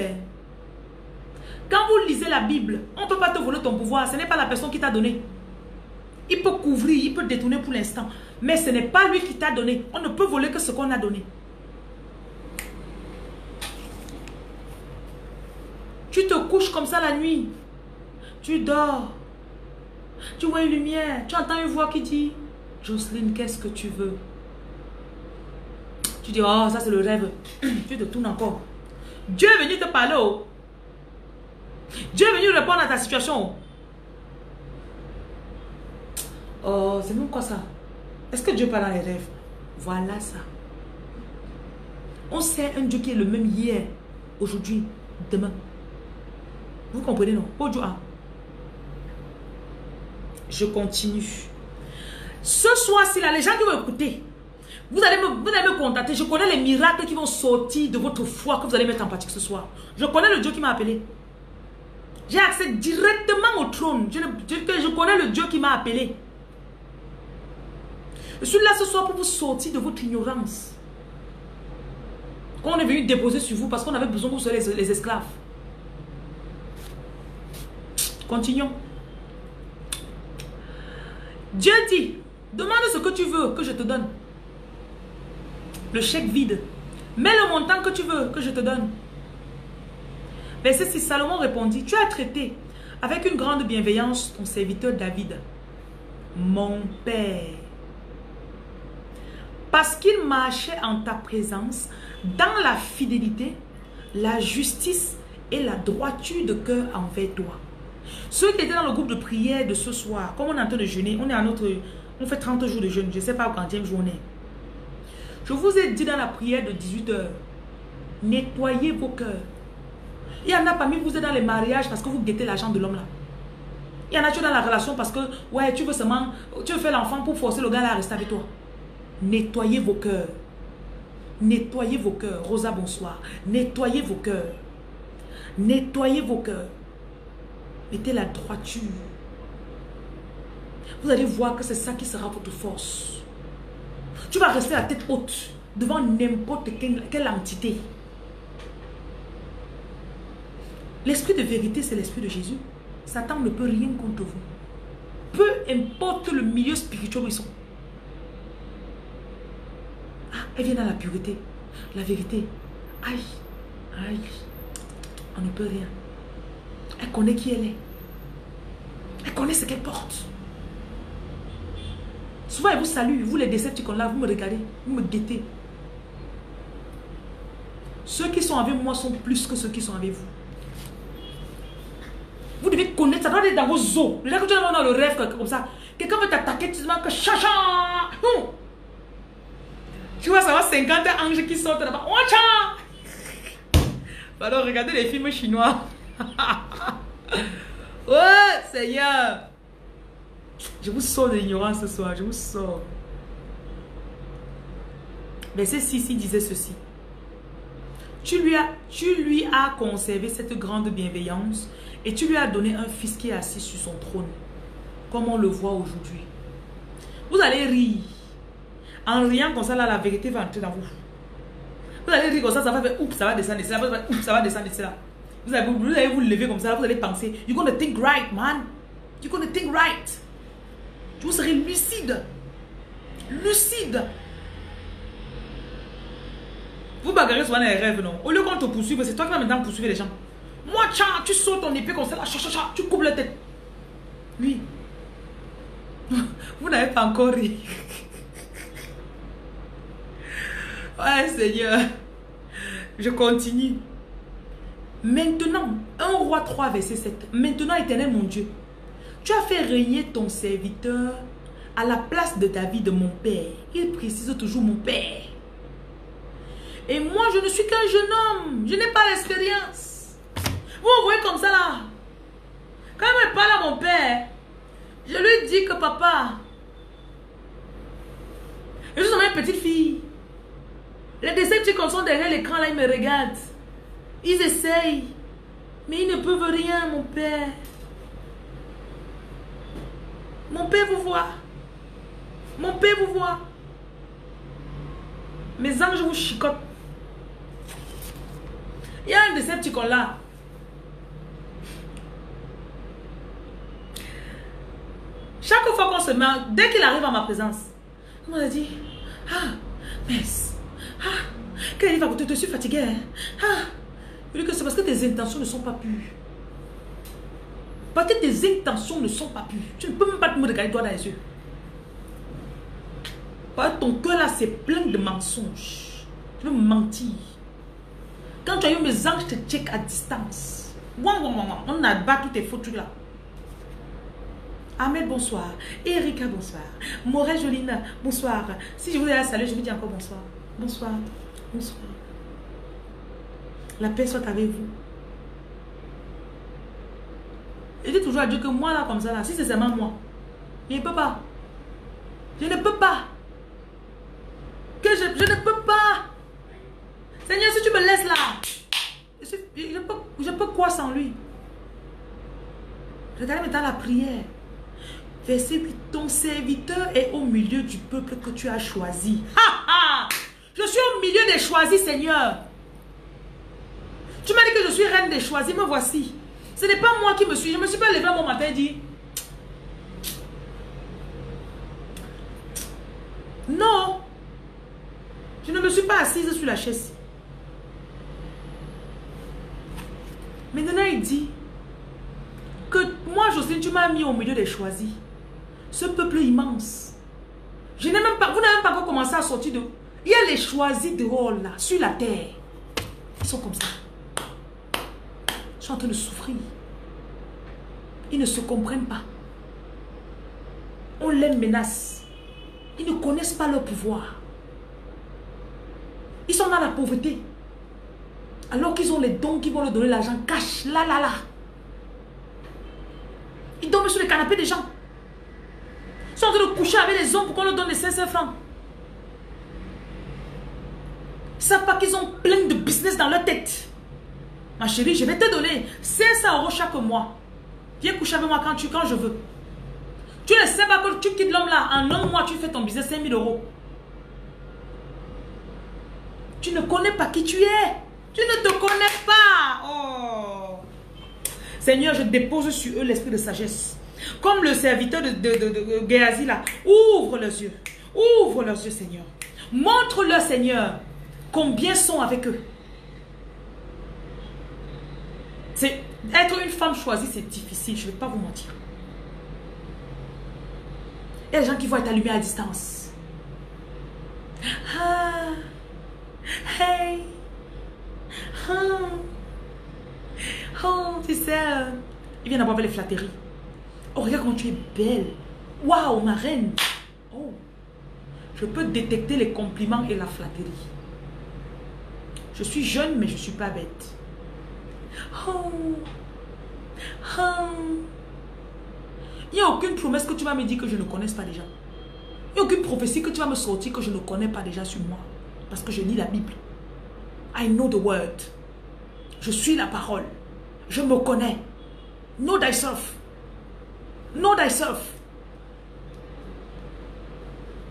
quand vous lisez la Bible, on ne peut pas te voler ton pouvoir, ce n'est pas la personne qui t'a donné. Il peut couvrir, il peut détourner pour l'instant. Mais ce n'est pas lui qui t'a donné. On ne peut voler que ce qu'on a donné. Tu te couches comme ça la nuit. Tu dors. Tu vois une lumière. Tu entends une voix qui dit, Jocelyne, qu'est-ce que tu veux? Tu dis, oh, ça c'est le rêve. Tu te tournes encore. Dieu est venu te parler. Oh. Dieu est venu répondre à ta situation. Oh. Oh, c'est même quoi ça? Est-ce que Dieu parle dans les rêves? Voilà ça. On sait un Dieu qui est le même hier, aujourd'hui, demain. Vous comprenez, non? Je continue. Ce soir-ci, là, les gens qui vont écouter, vous allez, me, vous allez me contacter. Je connais les miracles qui vont sortir de votre foi que vous allez mettre en pratique ce soir. Je connais le Dieu qui m'a appelé. J'ai accès directement au trône. Je, je, je connais le Dieu qui m'a appelé. Je suis là ce soir pour vous sortir de votre ignorance. Qu'on est venu déposer sur vous parce qu'on avait besoin que vous soyez les, les esclaves. Continuons. Dieu dit, demande ce que tu veux que je te donne. Le chèque vide. Mets le montant que tu veux que je te donne. Verset six, Salomon répondit, tu as traité avec une grande bienveillance ton serviteur David, mon père. Parce qu'il marchait en ta présence, dans la fidélité, la justice et la droiture de cœur envers toi. Ceux qui étaient dans le groupe de prière de ce soir, comme on est en train de jeûner, on est à notre, on fait trente jours de jeûne, je ne sais pas au quantième journée. Je vous ai dit dans la prière de dix-huit heures, nettoyez vos cœurs. Il y en a parmi vous, vous êtes dans les mariages parce que vous guettez l'argent de l'homme là. Il y en a tu es dans la relation parce que ouais, tu veux seulement, tu veux faire l'enfant pour forcer le gars là à rester avec toi. Nettoyez vos cœurs. Nettoyez vos cœurs. Rosa, bonsoir. Nettoyez vos cœurs. Nettoyez vos cœurs. Mettez la droiture. Vous allez voir que c'est ça qui sera votre force. Tu vas rester la tête haute devant n'importe quelle, quelle entité. L'esprit de vérité, c'est l'esprit de Jésus. Satan ne peut rien contre vous. Peu importe le milieu spirituel où ils sont. Ah, elle vient dans la pureté. La vérité. Aïe. Aïe. On ne peut rien. Elle connaît qui elle est. Elle connaît ce qu'elle porte. Souvent, elle vous salue. Vous les décepticons là, vous me regardez. Vous me guettez. Ceux qui sont avec moi sont plus que ceux qui sont avec vous. Vous devez connaître, ça doit être dans vos os. Là, que tu as dans le rêve, comme ça. Quelqu'un veut t'attaquer, tu te demandes que chacha. Hum. Tu vois, ça va cinquante anges qui sortent là-bas. Pardon, regardez les films chinois. Oh, Seigneur. Je vous sors de l'ignorance ce soir, je vous sors. Verset six disait ceci. Tu lui, as, tu lui as conservé cette grande bienveillance et tu lui as donné un fils qui est assis sur son trône, comme on le voit aujourd'hui. Vous allez rire. En riant comme ça, là, la vérité va entrer dans vous. Vous allez rire comme ça, ça va faire oups, ça va descendre, ça va faire oups, ça va descendre, ça. Vous allez, vous allez vous lever comme ça, vous allez penser. You're gonna think right, man. You're gonna think right. Vous serez lucide. Lucide. Vous bagarrez souvent dans les rêves, non? Au lieu qu'on te poursuive, c'est toi qui vas maintenant poursuivre les gens. Moi, tcha, tu sautes ton épée comme ça, là, cha, cha, cha, tu coupes la tête. Lui. Vous n'avez pas encore ri. Ouais, Seigneur. Je continue. Maintenant, un roi trois, verset sept. Maintenant, Éternel, mon Dieu, tu as fait régner ton serviteur à la place de David, mon père. Il précise toujours mon père. Et moi, je ne suis qu'un jeune homme. Je n'ai pas l'expérience. Vous me voyez comme ça là. Quand il me parle à mon père, je lui dis que papa, je suis une petite fille. Les décepticons sont derrière l'écran là, ils me regardent. Ils essayent. Mais ils ne peuvent rien, mon père. Mon père vous voit. Mon père vous voit. Mes anges vous chicotent. Il y a un décepticon là. Chaque fois qu'on se met, dès qu'il arrive à ma présence, on m'a dit, ah, mais... Ah, quand il va te suis fatigué. Ah, je dis que c'est parce que tes intentions ne sont pas pures. Parce que tes intentions ne sont pas pures. Tu ne peux même pas te regarder toi dans les yeux. Parce que ton cœur là, c'est plein de mensonges. Tu veux me mentir. Quand tu as eu mes anges, je te check à distance. Ouah, ouah, ouah, on abat tous tes faux trucs là. Ahmed, bonsoir. Erika, bonsoir. Morel, Jolina, bonsoir. Si je vous ai salué, je vous dis encore bonsoir. Bonsoir, bonsoir. La paix soit avec vous. Je dis toujours à Dieu que moi là comme ça là, si c'est seulement moi, je ne peux pas. Je ne peux pas. Que je, je ne peux pas. Seigneur, si tu me laisses là, je, je, je, peux, je peux quoi sans lui? Regardez maintenant la prière. Verset huit, ton serviteur est au milieu du peuple que tu as choisi. Ha ha! Je suis au milieu des choisis, Seigneur. Tu m'as dit que je suis reine des choisis, me voici. Ce n'est pas moi qui me suis. Je ne me suis pas levée mon matin et dit. Non. Je ne me suis pas assise sur la chaise. Maintenant, il dit que moi, Jocelyne, tu m'as mis au milieu des choisis. Ce peuple immense. Je n'ai même pas. Vous n'avez même pas encore commencé à sortir de. Il y a les choisis dehors là, sur la terre. Ils sont comme ça. Ils sont en train de souffrir. Ils ne se comprennent pas. On les menace. Ils ne connaissent pas leur pouvoir. Ils sont dans la pauvreté. Alors qu'ils ont les dons qui vont leur donner l'argent cash, là, là, là. Ils dorment sur les canapés des gens. Ils sont en train de coucher avec les hommes pour qu'on leur donne les cinq cents francs. Ils ne savent pas qu'ils ont plein de business dans leur tête. Ma chérie, je vais te donner cinq cents euros chaque mois. Viens coucher avec moi quand, tu, quand je veux. Tu ne sais pas que tu quittes l'homme là. En un mois, tu fais ton business cinq mille euros. Tu ne connais pas qui tu es. Tu ne te connais pas. Oh. Seigneur, je dépose sur eux l'esprit de sagesse. Comme le serviteur de, de, de, de, de Géasi là. Ouvre leurs yeux. Ouvre leurs yeux, Seigneur. Montre-leur, Seigneur, combien sont avec eux. C'est... Être une femme choisie, c'est difficile, je ne vais pas vous mentir. Il y a des gens qui vont être allumés à distance. Ah, hey, oh, oh, tu sais, euh, ils viennent avoir les flatteries. Oh, regarde comment tu es belle. Waouh, ma reine. Oh, je peux détecter les compliments et la flatterie. Je suis jeune, mais je ne suis pas bête. Oh. Oh. Il n'y a aucune promesse que tu vas me dire que je ne connaisse pas déjà. Il n'y a aucune prophétie que tu vas me sortir que je ne connais pas déjà sur moi. Parce que je lis la Bible. I know the word. Je suis la parole. Je me connais. Know thyself. Know thyself.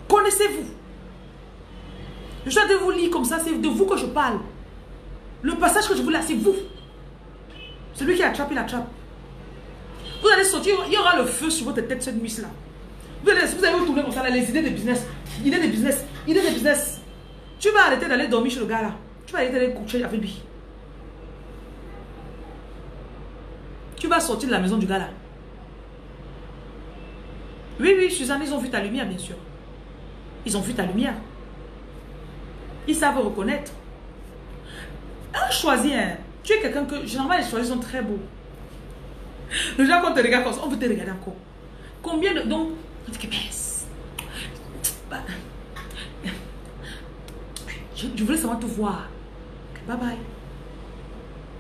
Connaissez-vous. Je dois de vous lire comme ça, c'est de vous que je parle. Le passage que je vous lis, c'est vous. Celui qui attrape, il attrape. Vous allez sortir, il y aura le feu sur votre tête cette nuit-là. Vous allez vous, allez vous tourner comme ça, les idées de business, idées de business, idées de business. Tu vas arrêter d'aller dormir chez le gars là. Tu vas arrêter d'aller coucher avec lui. Tu vas sortir de la maison du gars là. Oui, oui, Suzanne, ils ont vu ta lumière, bien sûr. Ils ont vu ta lumière. Ils savent reconnaître. Ah, choisis un. Tu es quelqu'un que, généralement, les choisis sont très beaux. Le gens, quand on te regarde comme ça, on veut te regarder encore. Combien de... Donc, on dit que baisse. Je, je voulais seulement te voir. Bye bye.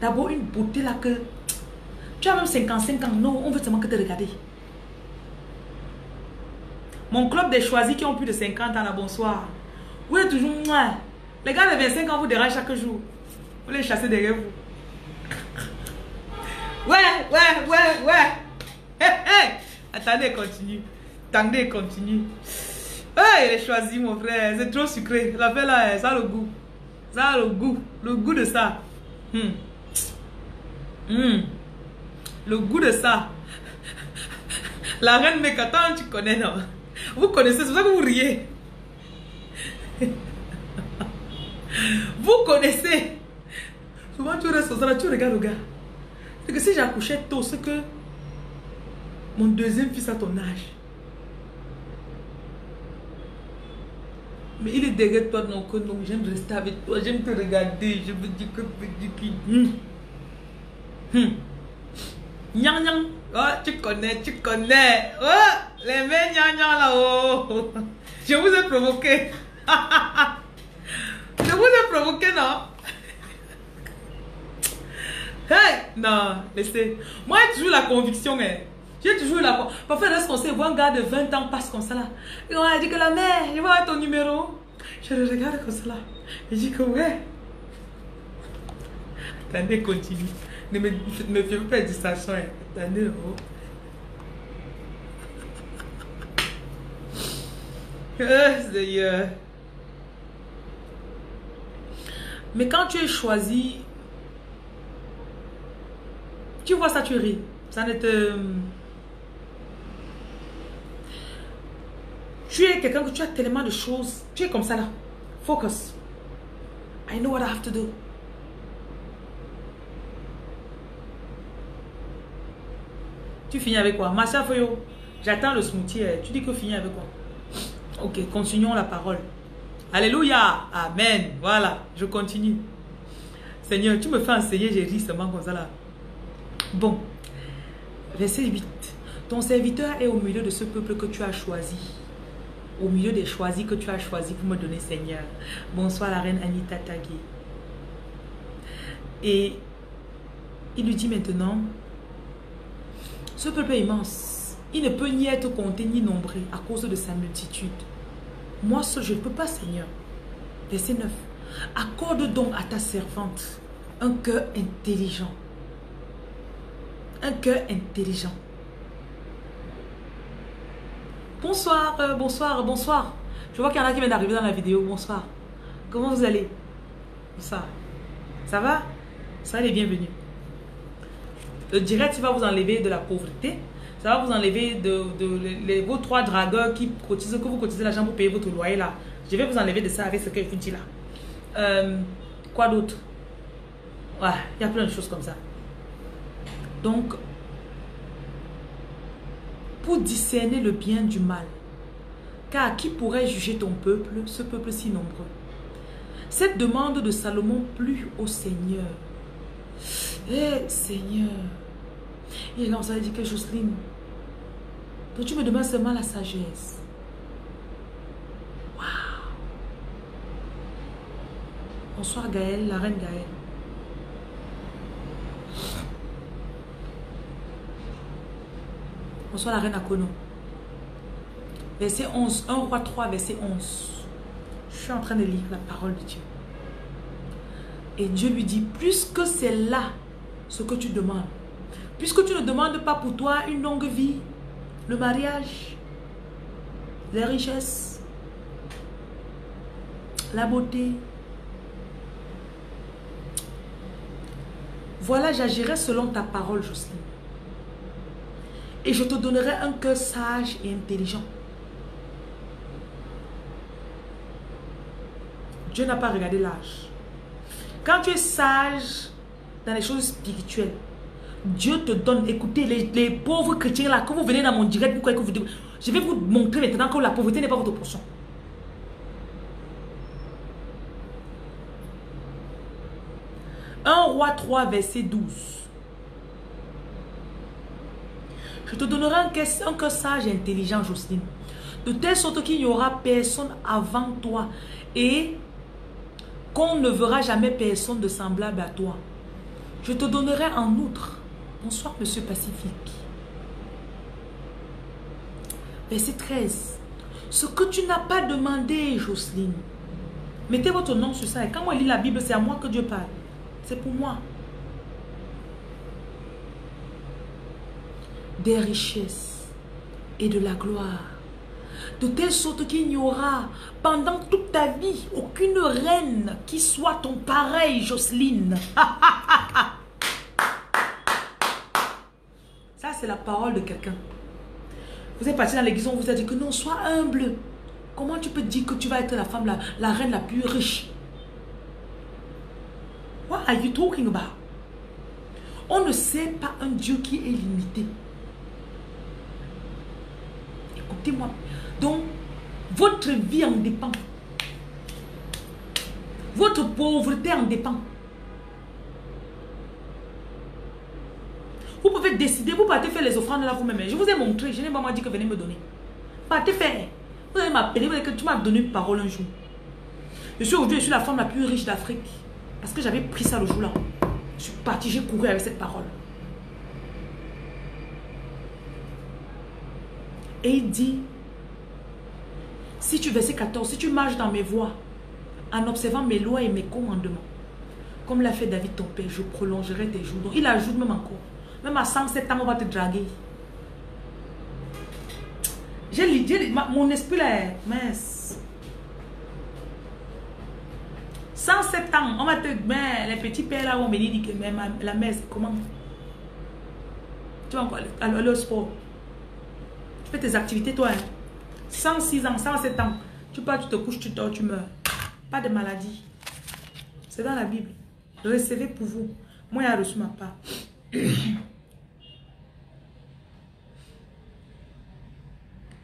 D'abord, une beauté là que... Tu as même cinquante-cinq ans. Non, on veut seulement que te regarder. Mon club des choisis qui ont plus de cinquante ans, là, bonsoir. Vous êtes toujours... Mouah. Les gars de vingt-cinq ans vous dérangent chaque jour. Vous les chassez derrière vous. Ouais, ouais, ouais, ouais. Hey, hey. Attendez, continue. Attendez, continue. Hey, il est choisi, mon frère. C'est trop sucré. La paix là, ça a le goût. Ça a le goût. Le goût de ça. Hmm. Hmm. Le goût de ça. La reine Mécatan, tu connais, non? Vous connaissez, c'est pour ça que vous riez. Vous connaissez. Souvent, tu restes là, tu regardes le gars. C'est que si j'accouchais tôt, c'est que mon deuxième fils à ton âge. Mais il est derrière toi, donc, donc j'aime rester avec toi, j'aime te regarder, je veux dire que hum. Hum. Nyan, nyan. Oh, tu connais, tu connais. Oh, les mains nyan, nyan là-haut. Je vous ai provoqué. Je vous ai provoqué, non? Hey, non, laissez. Moi, j'ai toujours la conviction, hein. J'ai toujours la conviction. Parfois, lorsqu'on sait, un gars de vingt ans passe comme ça là. Et on a dit que la mère, il va avoir ton numéro. Je le regarde comme ça là. Et je dis que ouais. Attendez, continue. Ne me, me fais pas de distraction, hein. Attendez, oh. Oh, Seigneur. Mais quand tu es choisi... Tu vois ça, tu ris. Ça ne te... Tu es quelqu'un que tu as tellement de choses. Tu es comme ça là. Focus. I know what I have to do. Tu finis avec quoi? Marcia Feuillot, j'attends le smoothie. Tu dis que finis avec quoi? Ok, continuons la parole. Alléluia. Amen. Voilà, je continue. Seigneur, tu me fais enseigner, j'ai ri seulement comme ça là. Bon, Verset huit. Ton serviteur est au milieu de ce peuple que tu as choisi. Au milieu des choisis que tu as choisi pour me donner, Seigneur. Bonsoir la reine Anita Tagui. Et il lui dit maintenant, ce peuple est immense. Il ne peut ni être compté ni nombré à cause de sa multitude. Moi seul, je ne peux pas, Seigneur. Verset neuf. Accorde donc à ta servante un cœur intelligent. Un cœur intelligent. Bonsoir, euh, bonsoir, bonsoir. Je vois qu'il y en a qui viennent d'arriver dans la vidéo. Bonsoir. Comment vous allez? Bonsoir. Ça va? Ça les bienvenus. Le direct va vous enlever de la pauvreté. Ça va vous enlever de, de, de les, vos trois dragueurs qui cotisent, que vous cotisez l'argent pour payer votre loyer là. Je vais vous enlever de ça avec ce que je vous dis là. Euh, quoi d'autre? Ouais, il y a plein de choses comme ça. Donc, pour discerner le bien du mal, car qui pourrait juger ton peuple, ce peuple si nombreux? Cette demande de Salomon plut au Seigneur. Eh, Seigneur. Et là, on s'est dit que Jocelyne, toi, tu me demandes seulement la sagesse. Waouh. Bonsoir, Gaëlle, la reine Gaëlle. Bonsoir, la reine Akono. Verset onze, un roi trois, verset onze. Je suis en train de lire la parole de Dieu. Et Dieu lui dit, puisque c'est là ce que tu demandes, puisque tu ne demandes pas pour toi une longue vie, le mariage, les richesses, la beauté, voilà, j'agirai selon ta parole, Jocelyne. Et je te donnerai un cœur sage et intelligent. Dieu n'a pas regardé l'âge. Quand tu es sage dans les choses spirituelles, Dieu te donne, écoutez, les, les pauvres chrétiens là, quand vous venez dans mon direct, vous, vous, je vais vous montrer maintenant que la pauvreté n'est pas votre portion. un roi trois, verset douze. Je te donnerai un cœur, un cœur sage et intelligent, Jocelyne, de telle sorte qu'il n'y aura personne avant toi et qu'on ne verra jamais personne de semblable à toi. Je te donnerai en outre. Bonsoir, Monsieur Pacifique. Verset treize. Ce que tu n'as pas demandé, Jocelyne. Mettez votre nom sur ça. Et quand moi je lis la Bible, c'est à moi que Dieu parle. C'est pour moi. Des richesses et de la gloire. De telle sorte qu'il n'y aura pendant toute ta vie aucune reine qui soit ton pareil, Jocelyne. Ça, c'est la parole de quelqu'un. Vous êtes parti dans l'église, on vous a dit que non, sois humble. Comment tu peux dire que tu vas être la femme, la, la reine la plus riche? What are you talking about? On ne sait pas un Dieu qui est limité. Écoutez-moi. Donc, votre vie en dépend. Votre pauvreté en dépend. Vous pouvez décider, vous partez faire les offrandes là vous-même. Je vous ai montré, je n'ai pas dit que venez me donner. Partez faire. Vous allez m'appeler, vous allez que tu m'as donné une parole un jour. Je suis aujourd'hui, je suis la femme la plus riche d'Afrique. Parce que j'avais pris ça le jour-là. Je suis partie, j'ai couru avec cette parole. Et il dit, si tu, verset quatorze, si tu marches dans mes voies, en observant mes lois et mes commandements, comme l'a fait David ton père, je prolongerai tes jours. Donc il ajoute même encore. Même à cent sept ans, on va te draguer. J'ai l'idée, mon esprit là est mince. cent sept ans, on va te... Mais les petits pères là, on me dit que la mère, comment? Tu vas encore aller au sport. Tu fais tes activités, toi. Hein? cent six ans, cent sept ans. Tu pars, tu te couches, tu dors, tu meurs. Pas de maladie. C'est dans la Bible. Recevez pour vous. Moi, j'ai reçu ma part.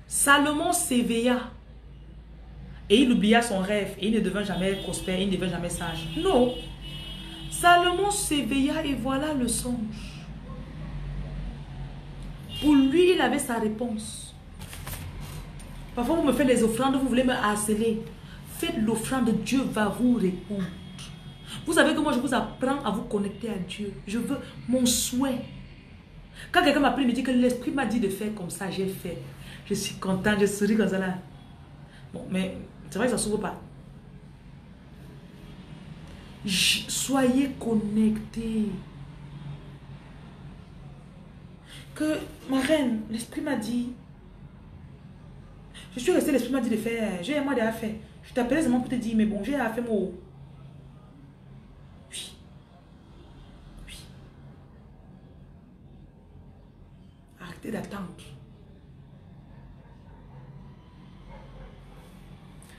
Salomon s'éveilla et il oublia son rêve et il ne devint jamais prospère, il ne devint jamais sage. Non, Salomon s'éveilla et voilà le songe. Pour lui, il avait sa réponse. Parfois, vous me faites les offrandes, vous voulez me harceler. Faites l'offrande, Dieu va vous répondre. Vous savez que moi, je vous apprends à vous connecter à Dieu. Je veux mon souhait. Quand quelqu'un m'appelle, il me dit que l'esprit m'a dit de faire comme ça, j'ai fait. Je suis contente, je souris comme ça là. Bon, mais c'est vrai que ça ne s'ouvre pas. Je, soyez connectés. Que ma reine, l'esprit m'a dit. Je suis restée, l'esprit m'a dit de faire. J'ai un mois d'affaires. Je t'appelais seulement pour te dire, mais bon, j'ai affaire moi. Oui. Oui. Arrêtez d'attendre.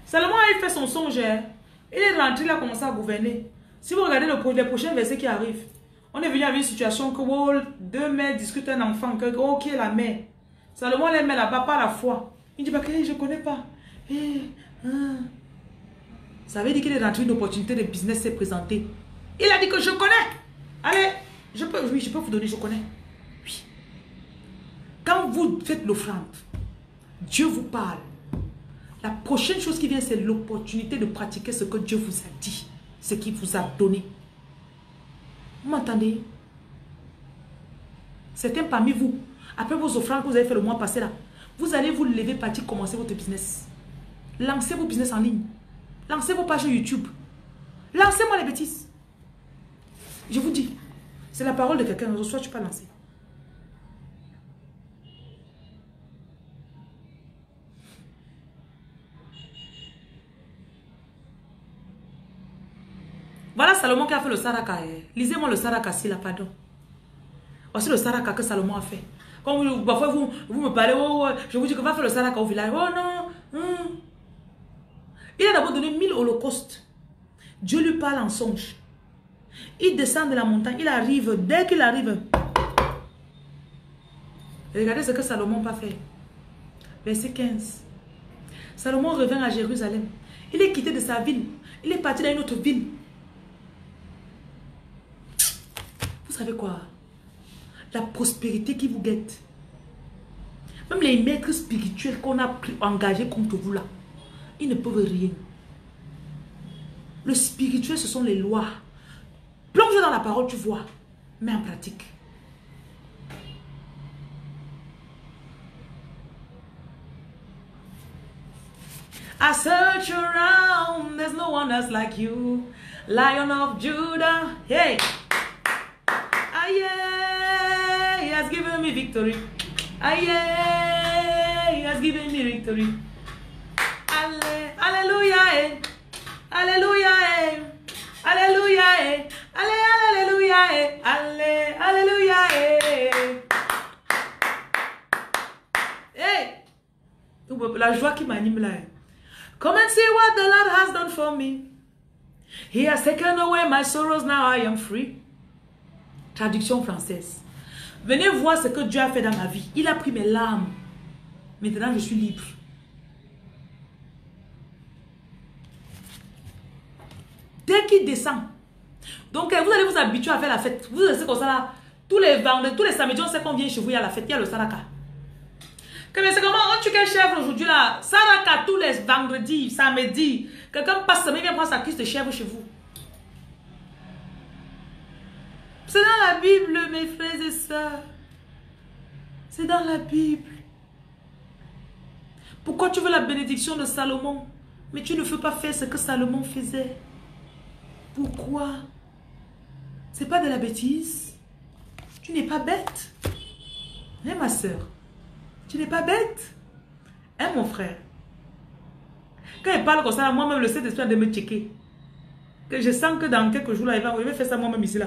Salomon a fait son songe. Il est rentré, il a commencé à gouverner. Si vous regardez le, les prochains versets qui arrivent, on est venu avec une situation que oh, deux mères discutent un enfant, que oh, qui est la mère. Salomon les met là-bas par la foi. Il dit, bah, je ne connais pas. Eh, hein. Ça veut dire qu'il est rentré, une opportunité de business s'est présentée. Il a dit que je connais. Allez, je peux, oui, je peux vous donner, je connais. Oui. Quand vous faites l'offrande, Dieu vous parle. La prochaine chose qui vient, c'est l'opportunité de pratiquer ce que Dieu vous a dit, ce qu'il vous a donné. Vous m'entendez? Certains parmi vous, après vos offrandes que vous avez fait le mois passé là, vous allez vous lever, partir, commencer votre business. Lancez vos business en ligne. Lancez vos pages YouTube. Lancez-moi les bêtises. Je vous dis, c'est la parole de quelqu'un, soit tu peux lancer. Voilà Salomon qui a fait le Saraka. Lisez-moi le Saraka si là, pardon. Voici le Saraka que Salomon a fait. Quand vous, parfois vous, vous me parlez, oh, je vous dis que va faire le Saraka au village. Oh non. Hum. Il a d'abord donné mille holocaustes. Dieu lui parle en songe. Il descend de la montagne, il arrive, dès qu'il arrive. Regardez ce que Salomon n'a pas fait. Verset quinze. Salomon revient à Jérusalem. Il est quitté de sa ville. Il est parti dans une autre ville. Vous savez quoi? La prospérité qui vous guette. Même les maîtres spirituels qu'on a engagés contre vous là, ils ne peuvent rien. Le spirituel, ce sont les lois. Plonge dans la parole, tu vois. Mets en pratique. I search around, there's no one else like you. Lion of Judah, hey! Aïe, he has given me victory. Aïe, he has given me victory. Alléluia, alléluia, alléluia, alléluia, alléluia. Hey, la joie qui m'anime là. Come and see what the Lord has done for me. He has taken away my sorrows, now I am free. Traduction française. Venez voir ce que Dieu a fait dans ma vie. Il a pris mes larmes. Maintenant, je suis libre. Dès qu'il descend. Donc, vous allez vous habituer à faire la fête. Vous restez comme ça là. Tous les vendredis, tous les samedis, on sait qu'on vient chez vous. Il y a la fête, il y a le Saraka. Mais c'est comment on tue quel chèvre aujourd'hui là? Saraka, tous les vendredis, samedis. Quelqu'un passe, il vient prendre sa cuisse de chèvre chez vous. C'est dans la Bible, mes frères et sœurs. C'est dans la Bible. Pourquoi tu veux la bénédiction de Salomon, mais tu ne veux pas faire ce que Salomon faisait? Pourquoi? C'est pas de la bêtise. Tu n'es pas bête. Hein, ma sœur? Tu n'es pas bête. Hein, mon frère? Quand il parle comme ça, moi-même, le Saint-Esprit a de me checker. Que je sens que dans quelques jours, là, il va arriver à faire ça moi-même ici, là.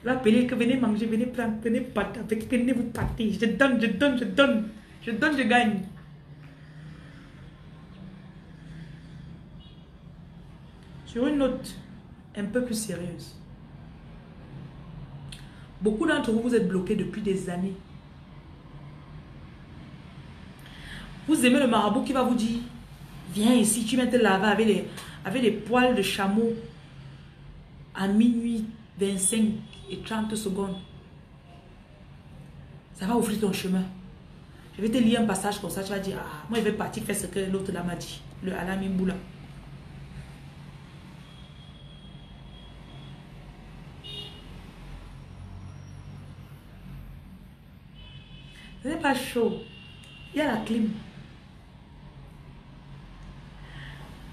Il va appeler que venez manger, venez prendre, venez partir, venez vous partir. Je donne, je donne, je donne, je donne, je gagne. Sur une note un peu plus sérieuse. Beaucoup d'entre vous, vous êtes bloqués depuis des années. Vous aimez le marabout qui va vous dire, viens ici, tu vas te laver avec les, avec les poils de chameau à minuit vingt-cinq. Et trente secondes. ça va ouvrir ton chemin. Je vais te lire un passage comme ça, tu vas dire, ah, moi je vais partir faire ce que l'autre là m'a dit, le Alamimboula. Ce n'est pas chaud. Il y a la clim.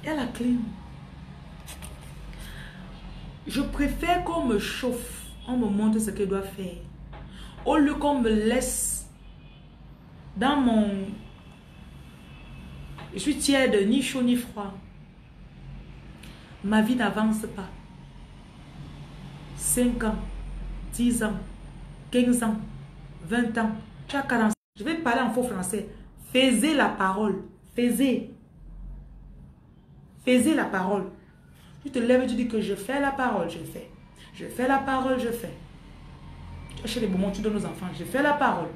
Il y a la clim. Je préfère qu'on me chauffe, on me montre ce que je dois faire, au lieu qu'on me laisse dans mon... Je suis tiède, ni chaud ni froid. Ma vie n'avance pas. cinq ans, dix ans, quinze ans, vingt ans. Tu as quarante ans. Je vais parler en faux français. Faisez la parole. Faisez. Faisez la parole. Tu te lèves et tu dis que je fais la parole, je fais. Je fais la parole, je fais. Chez les bonbons, tu donnes aux enfants. Je fais la parole.